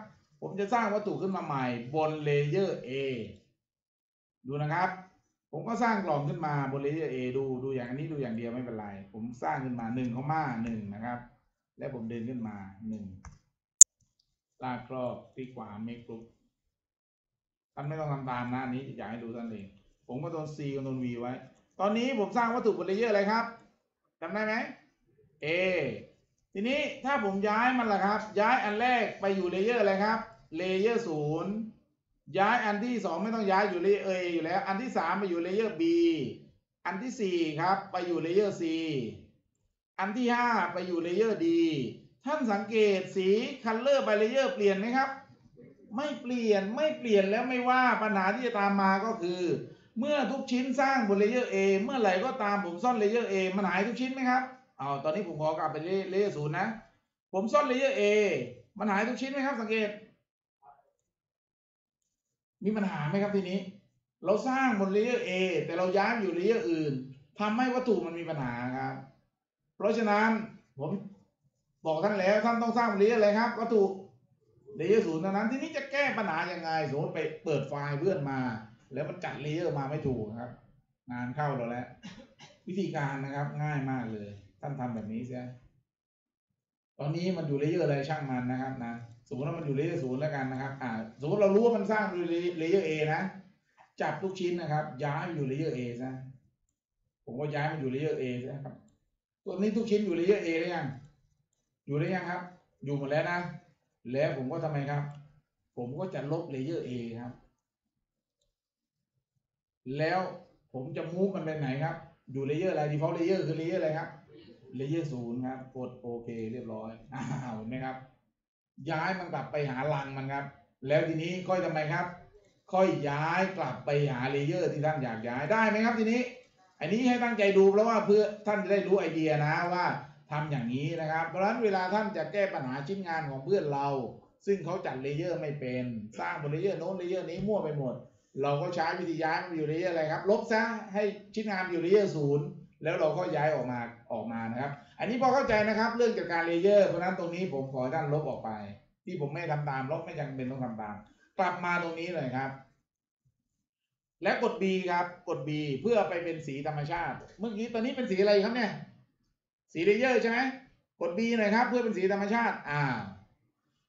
ผมจะสร้างวัตถุขึ้นมาใหม่บนเลเยอร์ A ดูนะครับผมก็สร้างกล่องขึ้นมาบนเลเยอร์ A ดูดูอย่างนี้ดูอย่างเดียวไม่เป็นไรผมสร้างขึ้นมาหนึ่งเข้ามาหนึ่งนะครับและผมเดินขึ้นมาหนึ่งลากครอบที่ขวาเมกลุกท่านไม่ต้องทำตามนะนี้อยากให้ดูท่านเองผมก็โดน C กับโดน V ไว้ตอนนี้ผมสร้างวัตถุบนเลเยอร์อะไรครับจำได้ไหม A ทีนี้ถ้าผมย้ายมันล่ะครับย้ายอันแรกไปอยู่เลเยอร์อะไรครับเลเยอร์ศูนย์ย้ายอันที่สองไม่ต้องย้ายอยู่เลเยอร์ A อยู่แล้วอันที่สามไปอยู่เลเยอร์ B อันที่สี่ครับไปอยู่เลเยอร์ C อันที่ห้าไปอยู่เลเยอร์ D ท่านสังเกตสี color by layer เปลี่ยนไหมครับไม่เปลี่ยนไม่เปลี่ยนแล้วไม่ว่าปัญหาที่จะตามมาก็คือเมื่อทุกชิ้นสร้างบนเลเยอร์ A เมื่อไหร่ก็ตามผมซ่อนเลเยอร์ A มันหายทุกชิ้นไหมครับเอาตอนนี้ผมขอกลับไปเลเยอร์ศูนย์นะผมซ่อนเลเยอร์ A มันหายทุกชิ้นไหมครับสังเกตมีปัญหาไหมครับทีนี้เราสร้างบนเลเยอร์ A แต่เราย้ายอยู่เลเยอร์อื่นทำให้วัตถุมันมีปัญหาครับเพราะฉะนั้นผมบอกท่านแล้วท่านต้องสร้างบนเลเยอร์อะไรครับวัตถุเลเยอร์ศูนย์เท่านั้นทีนี้จะแก้ปัญหายังไงสมมติไปเปิดไฟล์เพื่อนมาแล้วมันจัดเลเยอร์มาไม่ถูกครับงานเข้าเราแล้ววิธีการนะครับง่ายมากเลยท่านทำแบบนี้ใช่ตอนนี้มันอยู่เลเยอร์อะไรช่างมันนะครับนะสมมติว่ามันอยู่เลเยอร์ศูนย์แล้วกันนะครับอ่าสมมติเรารู้ว่ามันสร้างอยู่เลเยอร์ A นะจับทุกชิ้นนะครับย้ายอยู่เลเยอร์ A ซะผมก็ย้ายมันอยู่เลเยอร์ A ซะครับตัวนี้ทุกชิ้นอยู่เลเยอร์ A ได้ยังอยู่ได้ยังครับอยู่หมดแล้วนะแล้วผมก็ทำไมครับผมก็จะลบเลเยอร์ A ครับแล้วผมจะมูฟมันไปไหนครับอยู่เลเยอร์อะไร default layer คือเลเยอร์อะไรครับเลเยอร์ศูนย์ครับกดโอเคเรียบร้อยอ้าวเห็นไหมครับย้ายมันกลับไปหาลังมันครับแล้วทีนี้ค่อยทำไมครับค่อยย้ายกลับไปหาเลเยอร์ที่ท่านอยากย้ายได้ไหมครับทีนี้อันนี้ให้ตั้งใจดูเพราะว่าเพื่อท่านจะได้รู้ไอเดียนะว่าทำอย่างนี้นะครับเพราะฉะนั้นเวลาท่านจะแก้ปัญหาชิ้นงานของเพื่อนเราซึ่งเขาจัดเลเยอร์ไม่เป็นสร้างบนเลเยอร์โน้นเลเยอร์นี้มั่วไปหมดเราก็ใช้วิธีย้ายมันอยู่เลเยอร์อะไรครับลบซะให้ชิ้นงานอยู่เลเยอร์ศูนย์แล้วเราก็ย้ายออกมาออกมานะครับอันนี้พอเข้าใจนะครับเรื่องจัดการเลเยอร์เพราะนั้นตรงนี้ผมขอให้ท่านลบออกไปที่ผมไม่ทำตามลบไม่จำเป็นต้องทำตามกลับมาตรงนี้เลยครับและกด B ครับกด B เพื่อไปเป็นสีธรรมชาติเมื่อกี้ตอนนี้เป็นสีอะไรครับเนี่ยสีเลเยอร์ใช่ไหมกด B หน่อยครับเพื่อเป็นสีธรรมชาติอ่า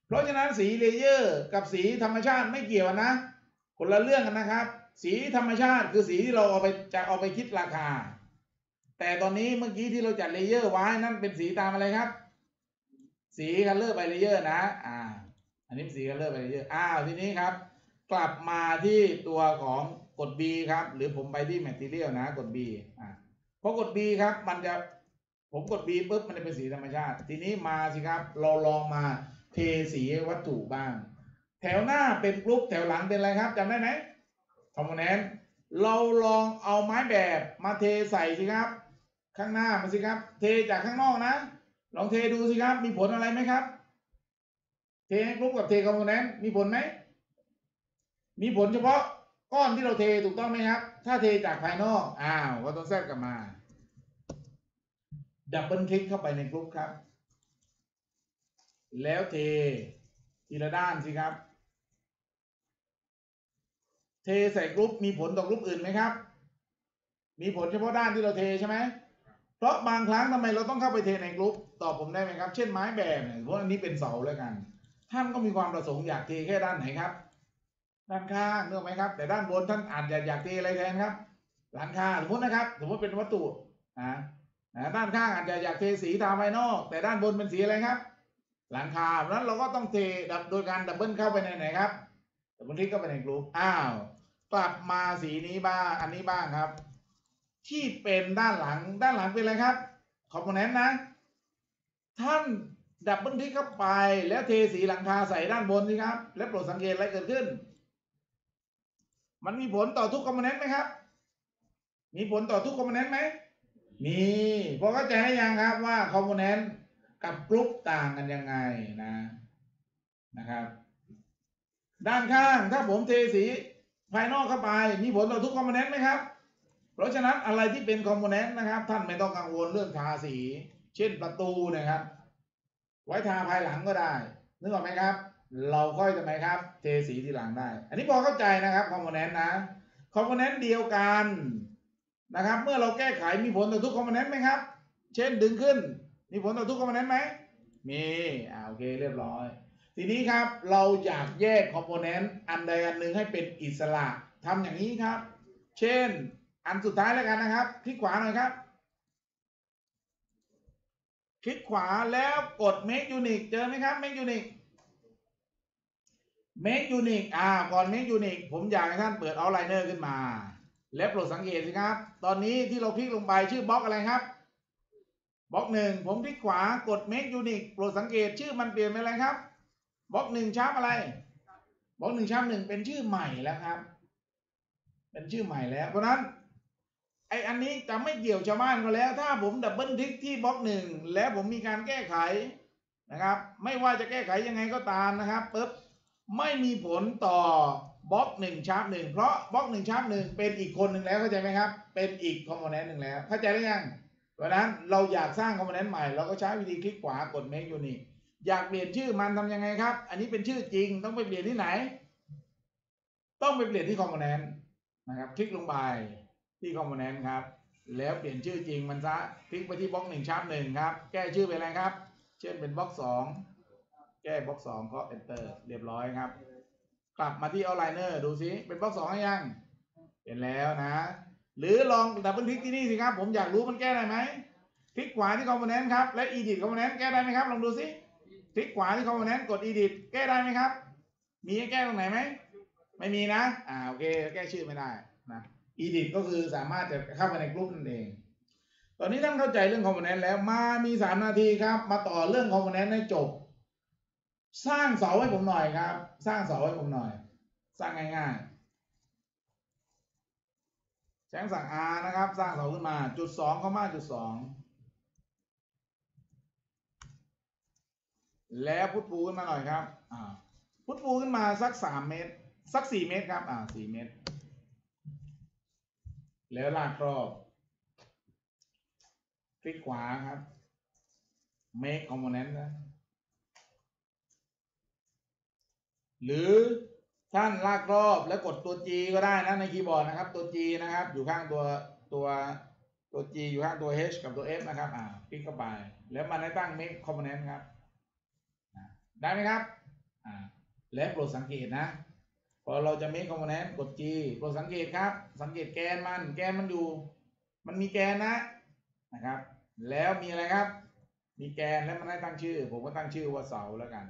เพราะฉะนั้นสีเลเยอร์กับสีธรรมชาติไม่เกี่ยวนะคนละเรื่องกันนะครับสีธรรมชาติคือสีที่เราเอาไปจะเอาไปคิดราคาแต่ตอนนี้เมื่อกี้ที่เราจัดเลเยอร์ไว้นั่นเป็นสีตามอะไรครับสีคัลเลอร์ไปเลเยอร์นะอ่าอันนี้สีคัลเลอร์ไปเลเยอร์อ้าวทีนี้ครับกลับมาที่ตัวของกด B ครับหรือผมไปที่ Material นะกด B อ่าพอกด B ครับมันจะผมกด B ปุ๊บมันจะเป็นสีธรรมชาติทีนี้มาสิครับเราลองมาเทสีวัตถุบ้างแถวหน้าเป็นกรุ๊ปแถวหลังเป็นอะไรครับจำได้ไหมคอมโพเนนต์เราลองเอาไม้แบบมาเทใส่สิครับข้างหน้ามาสิครับเทจากข้างนอกนะลองเทดูสิครับมีผลอะไรไหมครับเทกรุ๊ปกับเทคอมโพเนนต์มีผลไหมมีผลเฉพาะก้อนที่เราเทถูกต้องไหมครับถ้าเทจากภายนอกอ้าวก็ต้องแทรกกลับมาดับเบิลคลิกเข้าไปในกรุ๊ปครับแล้วเททีละด้านสิครับเทใส่กรุ๊ปมีผลต่อกรุ๊ปอื่นไหมครับมีผลเฉพาะด้านที่เราเทใช่ไหมเพราะบางครั้งทำไมเราต้องเข้าไปเทในกรุ๊ปตอบผมได้ไหมครับเช่นไม้แบบเนี่ยเพราะอันนี้เป็นเสาแล้วกันท่านก็มีความประสงค์อยากเทแค่ด้านไหนครับด้านข้างเนอะไหมครับแต่ด้านบนท่านอาจจะอยากเทอะไรแทนครับหลังคาสมมตินะครับสมมติเป็นวัตถุนะด้านข้างอาจจะอยากเทสีตามภายนอกแต่ด้านบนเป็นสีอะไรครับ หลังคาเพราะฉะนั้นเราก็ต้องเทดับโดยการดับเบิลเข้าไปในไหนครับดับเบิลคลิกเข้าไปในกลุ่มอ้าวกลับมาสีนี้บ้างอันนี้บ้างครับที่เป็นด้านหลังด้านหลังเป็นอะไรครับคอมโพเนนต์นะท่านดับเบิลคลิกเข้าไปแล้วเทสีหลังคาใส่ด้านบนนี่ครับแล้วโปรดสังเกตอะไรเกิดขึ้นมันมีผลต่อทุกคอมโพเนนต์ไหมครับมีผลต่อทุกคอมโพเนนต์ไหมมีพอเข้าใจยังครับว่าคอมโพเนนต์กับกรุ๊ปต่างกันยังไงนะนะครับด้านข้างถ้าผมเทสีภายนอกเข้าไปมีผลต่อทุกคอมโพเนนต์ไหมครับเพราะฉะนั้นอะไรที่เป็นคอมโพเนนต์นะครับท่านไม่ต้องกังวลเรื่องทาสีเช่นประตูนะครับไว้ทาภายหลังก็ได้นึกออกไหมครับเราค่อยจะไหมครับเทสีทีหลังได้อันนี้พอเข้าใจนะครับคอมโพเนนต์นะคอมโพเนนต์เดียวกันนะครับเมื่อเราแก้ไขมีผลต่อทุกคอมโพเนนต์ไหมครับเช่นดึงขึ้นมีผลต่อทุกคอมโพเนนต์ไหมมีอ่าโอเคเรียบร้อยทีนี้ครับเราอยากแยกคอมโพเนนต์อันใดอันหนึ่งให้เป็นอิสระทำอย่างนี้ครับเช่นอันสุดท้ายแล้วกันนะครับคลิกขวาหน่อยครับคลิกขวาแล้วกด make unique เจอไหมครับ make unique make unique อ่าก่อน make unique ผมอยากให้ท่านเปิด outliner ขึ้นมาและโปรดสังเกตสิครับตอนนี้ที่เราคลิกลงไปชื่อบล็อกอะไรครับบล็อกหนึ่งผมคลิกขวากด make unique โปรดสังเกตชื่อมันเปลี่ยนเป็นอะไรครับบล็อกหนึ่งชาร์ปอะไรบล็อกหนึ่งชาร์ปหนึ่งเป็นชื่อใหม่แล้วครับเป็นชื่อใหม่แล้วเพราะนั้นไออันนี้จะไม่เกี่ยวชาวบ้านก็แล้วถ้าผมดับเบิลคลิกที่บล็อกหนึ่งแล้วผมมีการแก้ไขนะครับไม่ว่าจะแก้ไขยังไงก็ตามนะครับปึ๊บไม่มีผลต่อบล็อกหนึ่งชาร์ปหนึ่งเพราะบล็อกหนึ่งชาร์ปหนึ่งเป็นอีกคนหนึ่งแล้วเข้าใจไหมครับเป็นอีกคอมโพเนนต์หนึ่งแล้วเข้าใจหรือยังเพราะนั้นเราอยากสร้างคอมโพเนนต์ใหม่เราก็ใช้วิธีคลิกขวากด make unique อยากเปลี่ยนชื่อมันทำยังไงครับอันนี้เป็นชื่อจริงต้องไปเปลี่ยนที่ไหนต้องไปเปลี่ยนที่คอมโพเนนต์นะครับคลิกลงไปที่คอมโพเนนต์ครับแล้วเปลี่ยนชื่อจริงมันซะคลิกไปที่บล็อกหนึ่งชาร์ปหนึ่งครับแก้ชื่อเป็นอะไรครับเช่นเป็นบล็อกสองแก้บล็อกสองก็ enter เรียบร้อยครับกลับมาที่ outliner ดูซิเป็นบล็อกสองยังเป็นแล้วนะหรือลองดับเบิลคลิกที่นี่สิครับผมอยากรู้มันแก้ได้ไหมคลิกขวาที่คอมโพเนนต์ครับและ edit คอมโพเนนต์แก้ได้ไหมครับลองดูซิคลิกขวาที่คอมโพเนนต์กด edit แก้ได้ไหมครับมีให้แก้ตรงไหนไหมไม่มีนะอ่าโอเคแก้ชื่อไม่ได้นะedit ก็คือสามารถจะเข้าไปในกลุ่มนั่นเองตอนนี้ท่านเข้าใจเรื่องคอมโพเนนต์แล้วมามีสามนาทีครับมาต่อเรื่องคอมโพเนนต์ให้จบสร้างเสาให้ผมหน่อยครับสร้างเสาให้ผมหน่อยสร้างง่ายๆแจ้งสั่ง R นะครับสร้างเสาขึ้นมาจุดสองเข้ามาจุดสองแล้วพุทปูขึ้นมาหน่อยครับอ่าพุทปูขึ้นมาสักสามเมตรสักสี่เมตรครับอ่าสี่เมตรแล้วลากรอบคลิกขวาครับ make component นะหรือท่านลากรอบแล้วกดตัว G ก็ได้นะในคีย์บอร์ดนะครับตัว G นะครับอยู่ข้างตัวตัวตัว G อยู่ข้างตัว H กับตัว F นะครับอ่าคลิกเข้าไปแล้วมันได้ตั้ง make component ครับได้ไหมครับอ่าและโปรดสังเกตนะพอเราจะ make component กด G โปรดสังเกตครับสังเกตแกนมันแกนมันอยู่มันมีแกนนะนะครับแล้วมีอะไรครับมีแกนแล้วมันได้ตั้งชื่อผมก็ตั้งชื่อว่าเสาแล้วกัน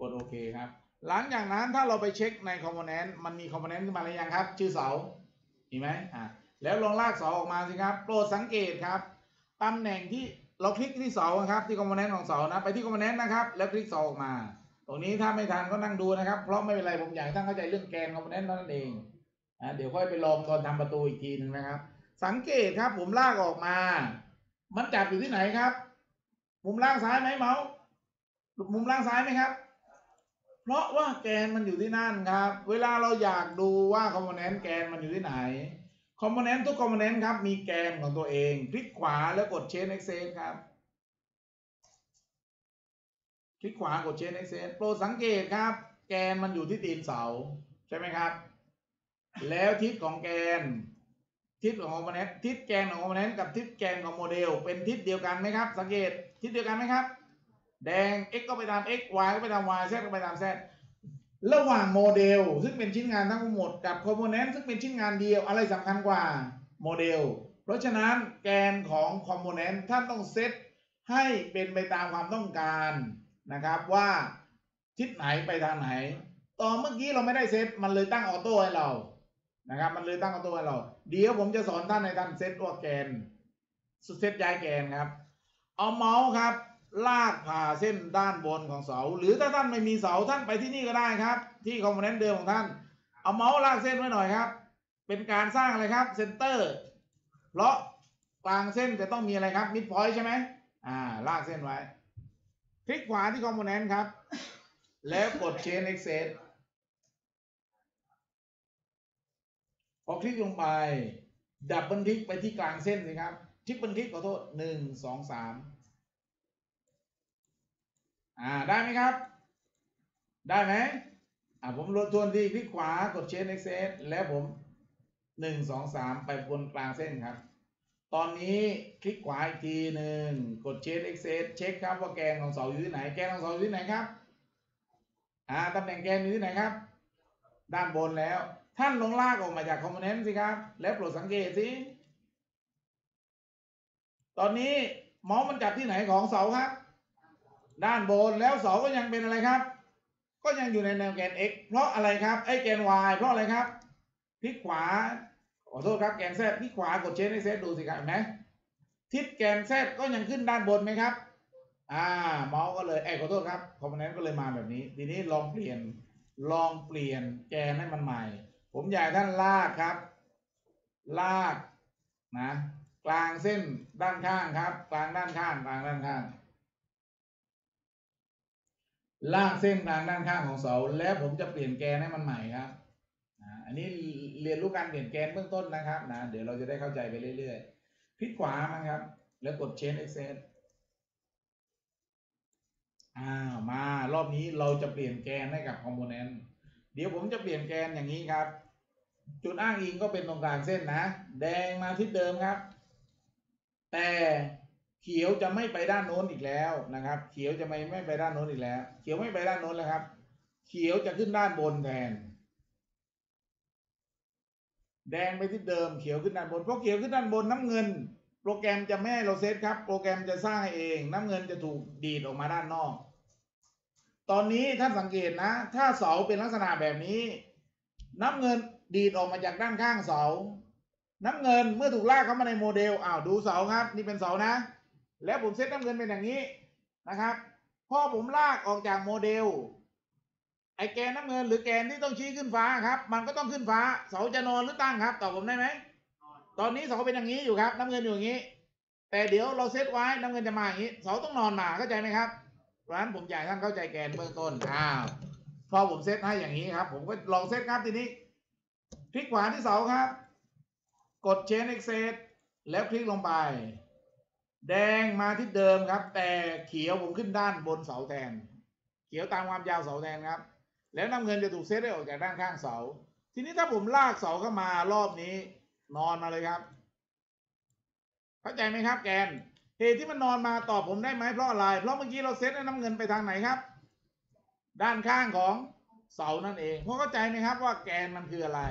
กดโอเคครับหลังจากนั้นถ้าเราไปเช็คในคอมโพเนนต์มันมีคอมโพเนนต์ขึ้นมาหรือยังครับชื่อเสาเห็นไหมอ่าแล้วลองลากเสาออกมาสิครับโปรดสังเกตครับตำแหน่งที่เราคลิกที่เสาครับที่คอมโพเนนต์ของเสานะไปที่คอมโพเนนต์นะครับแล้วคลิกเสาออกมาตรงนี้ถ้าไม่ทันก็นั่งดูนะครับเพราะไม่เป็นไรผมอยากให้ท่านเข้าใจเรื่องแกนคอมโพเนนต์นั่นเองอ่าเดี๋ยวค่อยไปลองตอนทำประตูอีกทีหนึ่งนะครับสังเกตครับผมลากออกมามันจับอยู่ที่ไหนครับมุมล่างซ้ายไหมเมาส์มุมล่างซ้ายไหมครับเพราะว่าแกนมันอยู่ที่นั่นครับเวลาเราอยากดูว่าคอมโพเนนต์แกนมันอยู่ที่ไหนคอมโพเนนต์ทุกคอมโพเนนต์ครับมีแกนของตัวเองคลิกขวาแล้วกด Change Accent ครับคลิกขวากด Change Accent โปรดสังเกตครับแกนมันอยู่ที่ตีนเสาใช่ไหมครับแล้วทิศของแกนทิศของคอมโพเนนต์ทิศแกนของคอมโพเนนต์กับทิศแกนของโมเดลเป็นทิศเดียวกันไหมครับสังเกตทิศเดียวกันไหมครับแดง x ก็ไปตาม x y ก็ไปตาม y z ก็ไปตาม z ระหว่างโมเดลซึ่งเป็นชิ้นงานทั้งหมดกับคอมโพเนนต์ซึ่งเป็นชิ้นงานเดียวอะไรสำคัญกว่าโมเดลเพราะฉะนั้นแกนของคอมโพเนนต์ท่านต้องเซต ให้เป็นไปตามความต้องการนะครับว่าทิศไหนไปทางไหนตอนเมื่อกี้เราไม่ได้เซตมันเลยตั้งออโต้ให้เรานะครับมันเลยตั้งออโต้ให้เราเดี๋ยวผมจะสอนท่านในการเซตตัวแกนเซตย้ายแกนครับเอาเมาส์ครับลากผ่าเส้นด้านบนของเสาหรือถ้าท่านไม่มีเสาท่านไปที่นี่ก็ได้ครับที่คอมโพเนนต์เดิมของท่านเอาเมาส์ลากเส้นไว้หน่อยครับเป็นการสร้างอะไรครับเซนเตอร์เพราะกลางเส้นจะต้องมีอะไรครับมิดพอยต์ใช่ไหมอ่าลากเส้นไว้คลิกขวาที่คอมโพเนนต์ครับแล้วกด Change Axis พอคลิกลงไปดับเบิลคลิกไปที่กลางเส้นสิครับทริปเปิลคลิกขอโทษหนึ่งสองสามอ่าได้ไหมครับได้ไหมอ่าผมลดทวนที่คลิกขวากด Change Axis แล้วผมหนึ่งสองสามไปบนกลางเส้นครับตอนนี้คลิกขวาอีกทีหนึ่งกด Change Axis เช็คครับว่าแกนของเสาอยู่ที่ไหนแกนของเสาอยู่ที่ไหนครับอ่าตำแหน่งแกนอยู่ที่ไหนครับด้านบนแล้วท่านลงลากออกมาจากคอมโพเนนต์สิครับแล้วโปรดสังเกตสิตอนนี้เมาส์มันจับที่ไหนของเสาครับด้านบนแล้วเสาก็ยังเป็นอะไรครับก็ยังอยู่ในแนวแกน x เพราะอะไรครับไอ้แกน y เพราะอะไรครับพลิกขวาขอโทษครับแกน z พลิกขวากดเชนให้ z ดูสิครับเห็นไหมทิศแกน z ก็ยังขึ้นด้านบนไหมครับอ่าเมาส์ก็เลยไอ้ขอโทษครับคอมโพเนนต์ก็เลยมาแบบนี้ทีนี้ลองเปลี่ยนลองเปลี่ยนแกนให้มันใหม่ผมอยากท่านลากครับลากนะกลางเส้นด้านข้างครับกลางด้านข้างกลางด้านข้างลากเส้นกลางด้านข้างของเสาแล้วผมจะเปลี่ยนแกนให้มันใหม่ครับอันนี้เรียนรู้การเปลี่ยนแกนเบื้องต้นนะครับนะเดี๋ยวเราจะได้เข้าใจไปเรื่อยๆคลิกขวามันครับแล้วกด Change Axis อ้าวมารอบนี้เราจะเปลี่ยนแกนให้กับคอมโพเนนต์เดี๋ยวผมจะเปลี่ยนแกนอย่างนี้ครับจุดอ้างอิงก็เป็นตรงกลางเส้นนะแดงมาทิศเดิมครับแต่เขียวจะไม่ไปด้านโน้นอีกแล้วนะครับเขียวจะไม่ไม่ไปด้านโน้นอีกแล้วเขียวไม่ไปด้านโน้นแล้วครับเขียวจะขึ้นด้านบนแทนแดงไปที่เดิมเขียวขึ้นด้านบนเพราะเขียวขึ้นด้านบนน้ำเงินโปรแกรมจะไม่ให้เราเซตครับโปรแกรมจะสร้างเองน้ำเงินจะถูกดีดออกมาด้านนอกตอนนี้ท่านสังเกตนะถ้าเสาเป็นลักษณะแบบนี้น้ำเงินดีดออกมาจากด้านข้างเสาน้ำเงินเมื่อถูกลากเข้ามาในโมเดลอ้าวดูเสาครับนี่เป็นเสานะแล้วผมเซตน้ำเงินเป็นอย่างนี้นะครับพอผมลากออกจากโมเดลไอ้แกนน้ำเงินหรือแกนที่ต้องชี้ขึ้นฟ้าครับมันก็ต้องขึ้นฟ้าเสาจะนอนหรือตั้งครับตอบผมได้ไหมตอนนี้เสาเป็นอย่างนี้อยู่ครับน้ำเงินอยู่อย่างนี้แต่เดี๋ยวเราเซตไว้น้ำเงินจะมาอย่างนี้เสาต้องนอนมาเข้าใจไหมครับเพราะฉะนั้นผมอยากให้ท่านเข้าใจแกนเบื้องต้นอ้าวพอผมเซตให้อย่างนี้ครับผมก็ลองเซตครับทีนี้พลิกขวาที่เสาครับกด Change Axis แล้วคลิกลงไปแดงมาที่เดิมครับแต่เขียวผมขึ้นด้านบนเสาแทนเขียวตามความยาวเสาแทนครับแล้วน้ำเงินจะถูกเซตได้ออกจากด้านข้างเสาทีนี้ถ้าผมลากเสาเข้ามารอบนี้นอนมาเลยครับเข้าใจไหมครับแกนเหตุที่มันนอนมาตอบผมได้ไหมเพราะอะไรเพราะเมื่อกี้เราเซตให้น้ำเงินไปทางไหนครับด้านข้างของเสานั่นเองพอเข้าใจไหมครับว่าแกนมันคืออะไร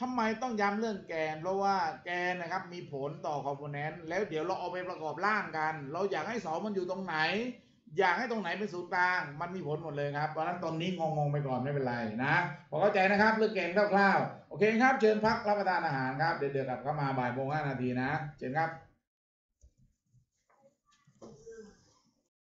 ทำไมต้องย้ำเรื่องแกนเพราะว่าแกนนะครับมีผลต่อคอมโพเนนต์แล้วเดี๋ยวเราเอาไปประกอบร่างกันเราอยากให้เสามันอยู่ตรงไหนอยากให้ตรงไหนเป็นศูนย์กลางมันมีผลหมดเลยครับเพราะฉะนั้นตอนนี้งงๆไปก่อนไม่เป็นไรนะพอเข้าใจนะครับเรื่องแกนคร่าวๆโอเคครับเชิญพักรับประทานอาหารครับเดี๋ยวเดี๋ยวกลับเข้ามาบ่ายโมงห้านาทีนะเชิญครับ